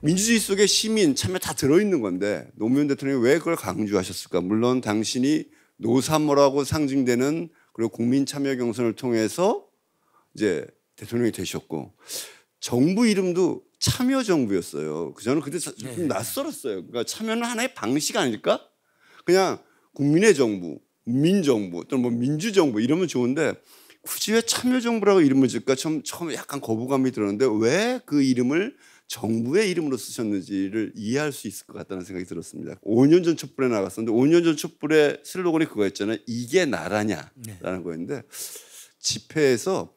민주주의 속에 시민 참여 다 들어있는 건데 노무현 대통령이 왜 그걸 강조하셨을까? 물론 당신이 노삼호라고 상징되는 그리고 국민 참여 경선을 통해서 이제 대통령이 되셨고 정부 이름도 참여 정부였어요. 저는 그때 좀 낯설었어요. 그러니까 참여는 하나의 방식 아닐까? 그냥 국민의 정부, 민정부 또는 뭐 민주정부 이러면 좋은데 굳이 왜 참여 정부라고 이름을 짓까? 처음, 처음 약간 거부감이 들었는데 왜 그 이름을 정부의 이름으로 쓰셨는지를 이해할 수 있을 것 같다는 생각이 들었습니다. 오 년 전 촛불에 나갔었는데 오 년 전 촛불의 슬로건이 그거였잖아요. 이게 나라냐라는 네. 거였는데 집회에서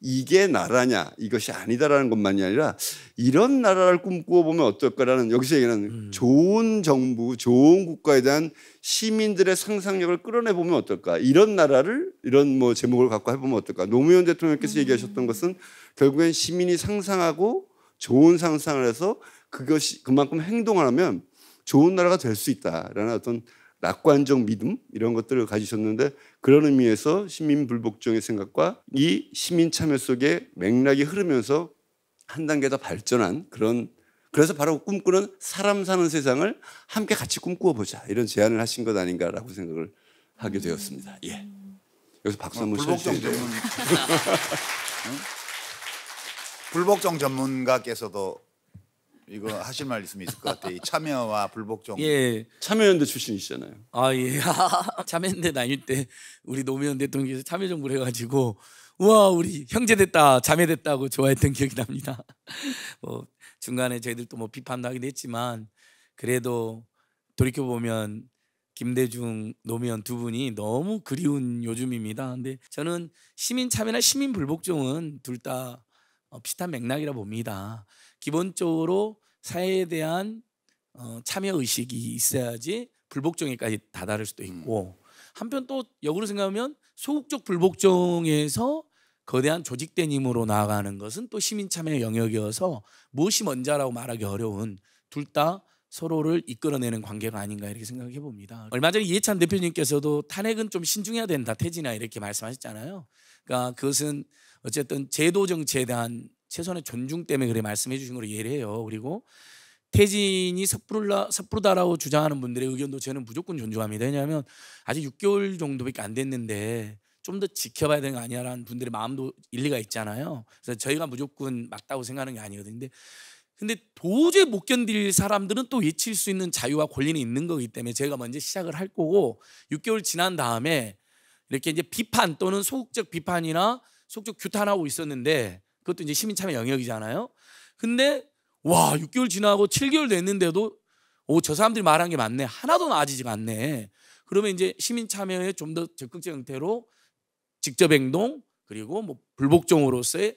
이게 나라냐 이것이 아니다라는 것만이 아니라 이런 나라를 꿈꾸어보면 어떨까라는 여기서 얘기하는 음. 좋은 정부 좋은 국가에 대한 시민들의 상상력을 끌어내보면 어떨까 이런 나라를 이런 뭐 제목을 갖고 해보면 어떨까 노무현 대통령께서 음. 얘기하셨던 것은 결국엔 시민이 상상하고 좋은 상상을 해서 그것이 그만큼 행동을 하면 좋은 나라가 될 수 있다라는 어떤 낙관적 믿음 이런 것들을 가지셨는데 그런 의미에서 시민불복종의 생각과 이 시민참여 속에 맥락이 흐르면서 한 단계 더 발전한 그런 그래서 바로 꿈꾸는 사람 사는 세상을 함께 같이 꿈꾸어 보자 이런 제안을 하신 것 아닌가라고 생각을 하게 되었습니다. 예. 여기서 박수 한번 쳐주세요. 불복종 전문 응? 불복종 전문가께서도 이거 하실 말 있으면 있을 것 같아요. 이 참여와 불복종. 예. 참여연대 출신이시잖아요. 아 예. 참여연대 다닐 때 우리 노무현 대통령께서 참여정부를 해가지고 우와 우리 형제 됐다 자매 됐다고 좋아했던 기억이 납니다. 뭐 중간에 저희들도 뭐 비판도 하긴 했지만 그래도 돌이켜 보면 김대중, 노무현 두 분이 너무 그리운 요즘입니다. 근데 저는 시민 참여나 시민 불복종은 둘 다 비슷한 맥락이라 봅니다. 기본적으로 사회에 대한 참여 의식이 있어야지 불복종에까지 다다를 수도 있고, 한편 또 역으로 생각하면 소극적 불복종에서 거대한 조직된 힘으로 나아가는 것은 또 시민 참여의 영역이어서 무엇이 먼저라고 말하기 어려운, 둘 다 서로를 이끌어내는 관계가 아닌가 이렇게 생각해 봅니다. 얼마 전에 이해찬 대표님께서도 탄핵은 좀 신중해야 된다, 태진아 이렇게 말씀하셨잖아요. 그러니까 그것은 어쨌든 제도 정치에 대한 최선의 존중 때문에 그래 말씀해 주신 거로 이해를 해요. 그리고 태진이 섣부르라, 섣부르다라고 주장하는 분들의 의견도 저는 무조건 존중합니다. 왜냐하면 아직 육 개월 정도밖에 안 됐는데 좀 더 지켜봐야 되는 거 아니야라는 분들의 마음도 일리가 있잖아요. 그래서 저희가 무조건 맞다고 생각하는 게 아니거든요. 근데 근데 도저히 못 견딜 사람들은 또 외칠 수 있는 자유와 권리는 있는 거기 때문에 제가 먼저 시작을 할 거고, 육 개월 지난 다음에 이렇게 이제 비판 또는 소극적 비판이나 소극적 규탄하고 있었는데 그것도 이제 시민 참여 영역이잖아요. 근데 와 육 개월 지나고 칠 개월 됐는데도 오 저 사람들이 말한 게 맞네, 하나도 나아지지가 않네. 그러면 이제 시민 참여의 좀 더 적극적 형태로 직접 행동 그리고 뭐 불복종으로서의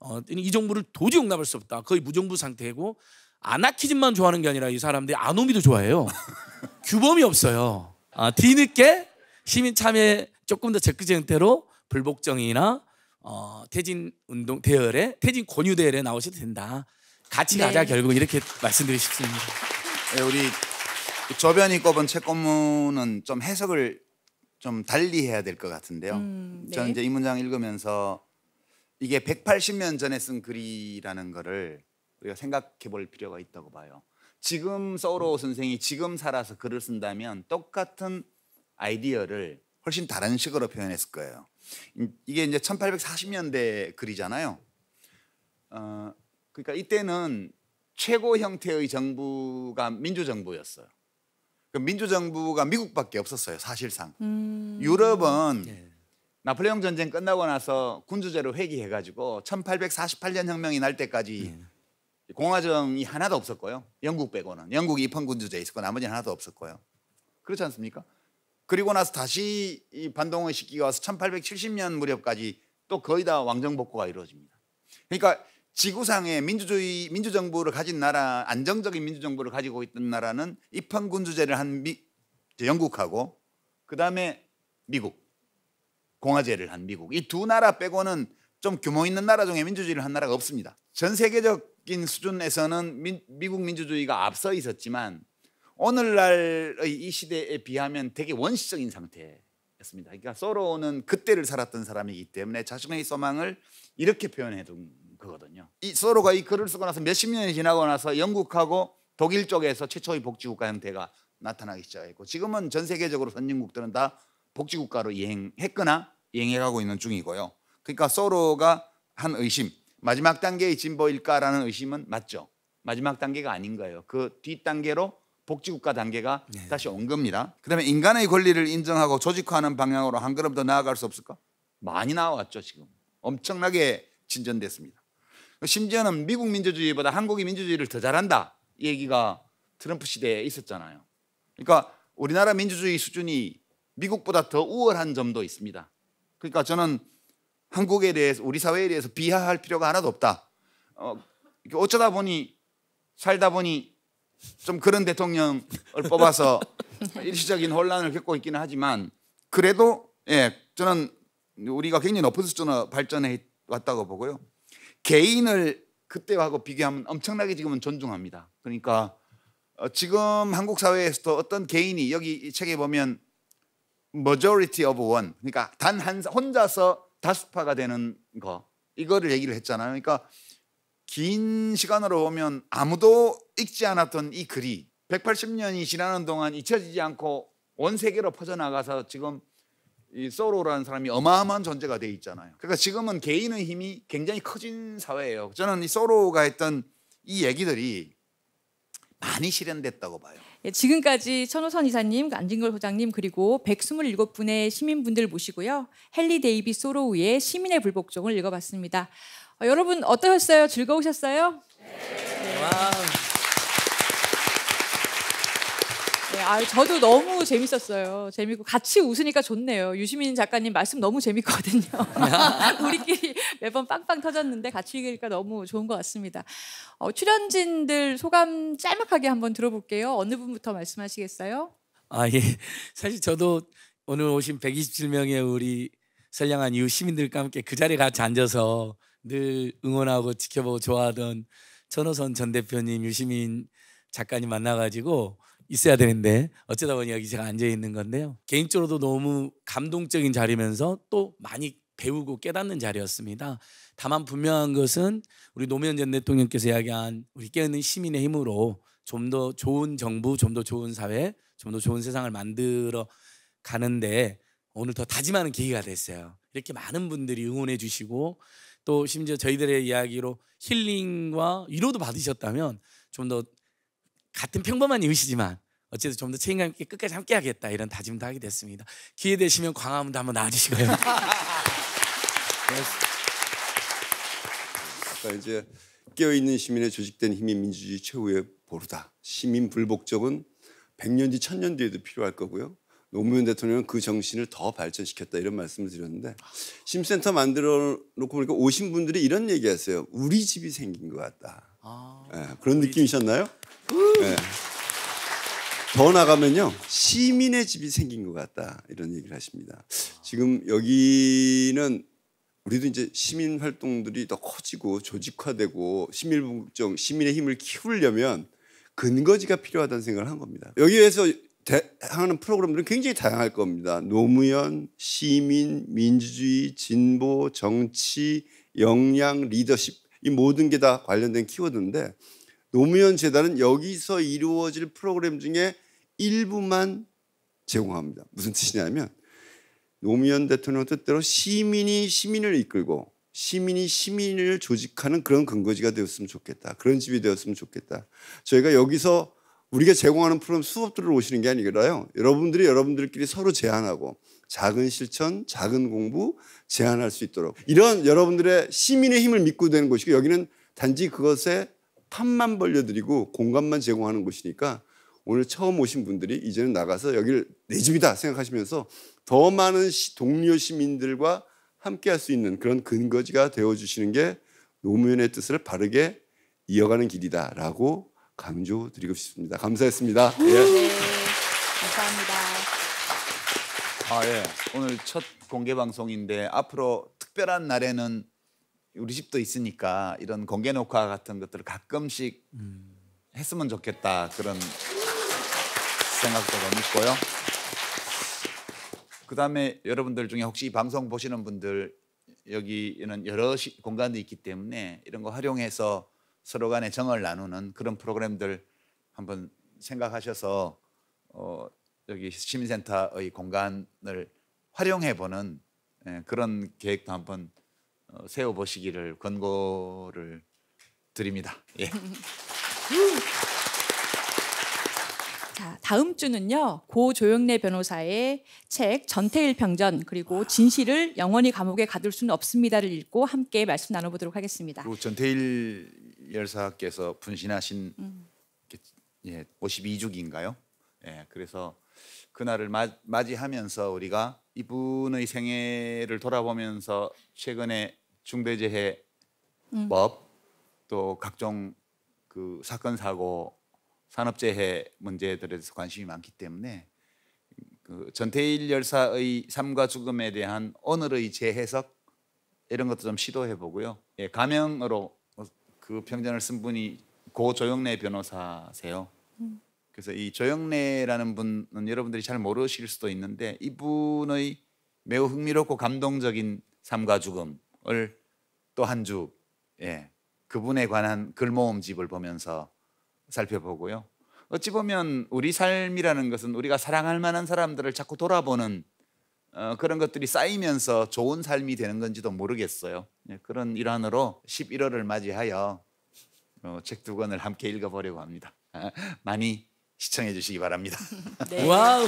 어, 이 정부를 도저히 용납할 수 없다. 거의 무정부 상태고 아나키즘만 좋아하는 게 아니라 이 사람들이 아노미도 좋아해요. 규범이 없어요. 아, 뒤늦게 시민 참여에 조금 더 적극적 형태로 불복종이나 어, 퇴진 운동 대열에 퇴진 권유 대열에 나오셔도 된다. 같이 네. 가자 결국 이렇게 말씀드리고 싶습니다. 네, 우리 저변이 꼽은 책권문은 좀 해석을 좀 달리 해야 될 것 같은데요. 음, 네. 저는 이제 이 문장 읽으면서 이게 백팔십 년 전에 쓴 글이라는 거를 우리가 생각해 볼 필요가 있다고 봐요. 지금 소로우 선생이 지금 살아서 글을 쓴다면 똑같은 아이디어를 훨씬 다른 식으로 표현했을 거예요. 이게 이제 천팔백사십 년대 글이잖아요. 어, 그러니까 이때는 최고 형태의 정부가 민주정부였어요. 그 민주정부가 미국밖에 없었어요, 사실상. 음... 유럽은 네. 나폴레옹 전쟁 끝나고 나서 군주제로 회귀해가지고 천팔백사십팔 년 혁명이 날 때까지 네. 공화정이 하나도 없었고요. 영국 빼고는. 영국이 입헌 군주제 있었고 나머지는 하나도 없었고요. 그렇지 않습니까? 그리고 나서 다시 이 반동의 시기가 와서 천팔백칠십 년 무렵까지 또 거의 다 왕정복고가 이루어집니다. 그러니까 지구상에 민주주의, 민주정부를 가진 나라, 안정적인 민주정부를 가지고 있던 나라는 입헌 군주제를 한 미, 영국하고 그다음에 미국, 공화제를 한 미국. 이 두 나라 빼고는 좀 규모 있는 나라 중에 민주주의를 한 나라가 없습니다. 전 세계적인 수준에서는 미, 미국 민주주의가 앞서 있었지만 오늘날의 이 시대에 비하면 되게 원시적인 상태였습니다. 그러니까 소로우는 그때를 살았던 사람이기 때문에 자신의 소망을 이렇게 표현해둔 거거든요. 이 소로우가 이 글을 쓰고 나서 몇십 년이 지나고 나서 영국하고 독일 쪽에서 최초의 복지국가 형태가 나타나기 시작했고, 지금은 전 세계적으로 선진국들은 다 복지국가로 이행했거나 이행해가고 있는 중이고요. 그러니까 소로우가 한 의심, 마지막 단계의 진보일까라는 의심은 맞죠. 마지막 단계가 아닌 거예요. 그 뒷단계로 복지국가 단계가 네. 다시 온 겁니다. 그다음에 인간의 권리를 인정하고 조직화하는 방향으로 한 걸음 더 나아갈 수 없을까? 많이 나아왔죠. 지금 엄청나게 진전됐습니다. 심지어는 미국 민주주의보다 한국이 민주주의를 더 잘한다 이 얘기가 트럼프 시대에 있었잖아요. 그러니까 우리나라 민주주의 수준이 미국보다 더 우월한 점도 있습니다. 그러니까 저는 한국에 대해서, 우리 사회에 대해서 비하할 필요가 하나도 없다. 어, 어쩌다 보니 살다 보니 좀 그런 대통령을 뽑아서 일시적인 혼란을 겪고 있기는 하지만 그래도 예, 저는 우리가 굉장히 높은 수준으로 발전해 왔다고 보고요. 개인을 그때하고 비교하면 엄청나게 지금은 존중합니다. 그러니까 어, 지금 한국 사회에서도 어떤 개인이, 여기 이 책에 보면 majority of one, 그러니까 단 한 혼자서 다수파가 되는 거, 이거를 얘기를 했잖아요. 그러니까 긴 시간으로 보면 아무도 읽지 않았던 이 글이 백팔십 년이 지나는 동안 잊혀지지 않고 온 세계로 퍼져나가서 지금 이 소로우라는 사람이 어마어마한 존재가 돼 있잖아요. 그러니까 지금은 개인의 힘이 굉장히 커진 사회예요. 저는 이 소로우가 했던 이 얘기들이 많이 실현됐다고 봐요. 예, 지금까지 천호선 이사님, 안진걸 소장님 그리고 백이십칠 분의 시민분들 모시고요. 헨리 데이빗 소로우의 시민의 불복종을 읽어봤습니다. 어, 여러분 어떠셨어요? 즐거우셨어요? 네. 와우. 네, 아, 저도 너무 재밌었어요. 재밌고 같이 웃으니까 좋네요. 유시민 작가님 말씀 너무 재밌거든요. 우리끼리 매번 빵빵 터졌는데 같이 읽으니까 너무 좋은 것 같습니다. 어, 출연진들 소감 짤막하게 한번 들어볼게요. 어느 분부터 말씀하시겠어요? 아, 예. 사실 저도 오늘 오신 백이십칠 명의 우리 선량한 이웃 시민들과 함께 그 자리에 같이 앉아서 늘 응원하고 지켜보고 좋아하던 천호선 전 대표님, 유시민 작가님 만나가지고 있어야 되는데 어쩌다 보니 여기 제가 앉아있는 건데요. 개인적으로도 너무 감동적인 자리면서 또 많이 배우고 깨닫는 자리였습니다. 다만 분명한 것은 우리 노무현 전 대통령께서 이야기한 우리 깨어있는 시민의 힘으로 좀 더 좋은 정부, 좀 더 좋은 사회, 좀 더 좋은 세상을 만들어 가는데 오늘 더 다짐하는 계기가 됐어요. 이렇게 많은 분들이 응원해 주시고 또 심지어 저희들의 이야기로 힐링과 위로도 받으셨다면 좀 더 같은 평범한 이웃이지만 어쨌든 좀 더 책임감 있게 끝까지 함께하겠다 이런 다짐도 하게 됐습니다. 기회 되시면 광화문도 한번 나와주시고요. 아까 이제 깨어있는 시민의 조직된 힘이 민주주의 최후의 보루다. 시민 불복종은 백 년 뒤, 천 년 뒤에도 필요할 거고요. 노무현 대통령은 그 정신을 더 발전시켰다 이런 말씀을 드렸는데 심센터 만들어 놓고 보니까 오신 분들이 이런 얘기하세요. 우리 집이 생긴 것 같다. 아, 네, 그런 느낌이셨나요? 네. 더 나가면요 시민의 집이 생긴 것 같다 이런 얘기를 하십니다. 지금 여기는 우리도 이제 시민 활동들이 더 커지고 조직화되고 시민 불복종, 시민의 힘을 키우려면 근거지가 필요하다는 생각을 한 겁니다. 여기에서 하는 프로그램들은 굉장히 다양할 겁니다. 노무현, 시민, 민주주의, 진보, 정치, 역량, 리더십 이 모든 게 다 관련된 키워드인데 노무현 재단은 여기서 이루어질 프로그램 중에 일부만 제공합니다. 무슨 뜻이냐면 노무현 대통령 뜻대로 시민이 시민을 이끌고 시민이 시민을 조직하는 그런 근거지가 되었으면 좋겠다. 그런 집이 되었으면 좋겠다. 저희가 여기서 우리가 제공하는 프로그램 수업 들을 오시는 게 아니라요. 여러분들이 여러분들끼리 서로 제안하고 작은 실천, 작은 공부 제안할 수 있도록 이런 여러분들의 시민의 힘을 믿고 되는 곳이고 여기는 단지 그것에 판만 벌려드리고 공간만 제공하는 곳이니까 오늘 처음 오신 분들이 이제는 나가서 여기를 내 집이다 생각하시면서 더 많은 동료 시민들과 함께할 수 있는 그런 근거지가 되어주시는 게 노무현의 뜻을 바르게 이어가는 길이다라고 강조드리고 싶습니다. 감사했습니다. 예. 네, 감사합니다. 아, 예. 오늘 첫 공개 방송인데 앞으로 특별한 날에는 우리 집도 있으니까 이런 공개 녹화 같은 것들을 가끔씩 음. 했으면 좋겠다 그런 생각도 좀 있고요. 그다음에 여러분들 중에 혹시 방송 보시는 분들 여기는 여러 공간도 있기 때문에 이런 거 활용해서 서로 간에 정을 나누는 그런 프로그램들 한번 생각하셔서 어, 여기 시민센터의 공간을 활용해보는 예, 그런 계획도 한번 세워보시기를 권고를 드립니다. 예. 자, 다음 주는요. 고 조영래 변호사의 책 전태일 평전 그리고 진실을 영원히 감옥에 가둘 수는 없습니다를 읽고 함께 말씀 나눠보도록 하겠습니다. 그리고 전태일 열사께서 분신하신 음. 예, 오십이 주기인가요? 예, 그래서 그날을 마, 맞이하면서 우리가 이분의 생애를 돌아보면서 최근에 중대재해법 음. 또 각종 그 사건 사고 산업재해 문제들에 대해서 관심이 많기 때문에 그 전태일 열사의 삶과 죽음에 대한 오늘의 재해석 이런 것도 좀 시도해 보고요. 예, 가명으로 그 평전을 쓴 분이 고 조영래 변호사세요. 음. 그래서 이 조영래라는 분은 여러분들이 잘 모르실 수도 있는데 이분의 매우 흥미롭고 감동적인 삶과 죽음을 또 한 주 예, 그분에 관한 글모음집을 보면서 살펴보고요. 어찌 보면 우리 삶이라는 것은 우리가 사랑할 만한 사람들을 자꾸 돌아보는 어, 그런 것들이 쌓이면서 좋은 삶이 되는 건지도 모르겠어요. 그런 일환으로 십일월을 맞이하여 어, 책 두 권을 함께 읽어보려고 합니다. 많이 시청해 주시기 바랍니다. 네. 와우.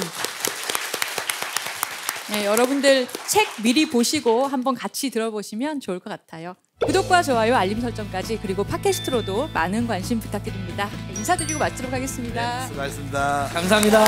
네, 여러분들 책 미리 보시고 한번 같이 들어보시면 좋을 것 같아요. 구독과 좋아요, 알림 설정까지, 그리고 팟캐스트로도 많은 관심 부탁드립니다. 인사드리고 마치도록 하겠습니다. 네, 수고하셨습니다. 감사합니다.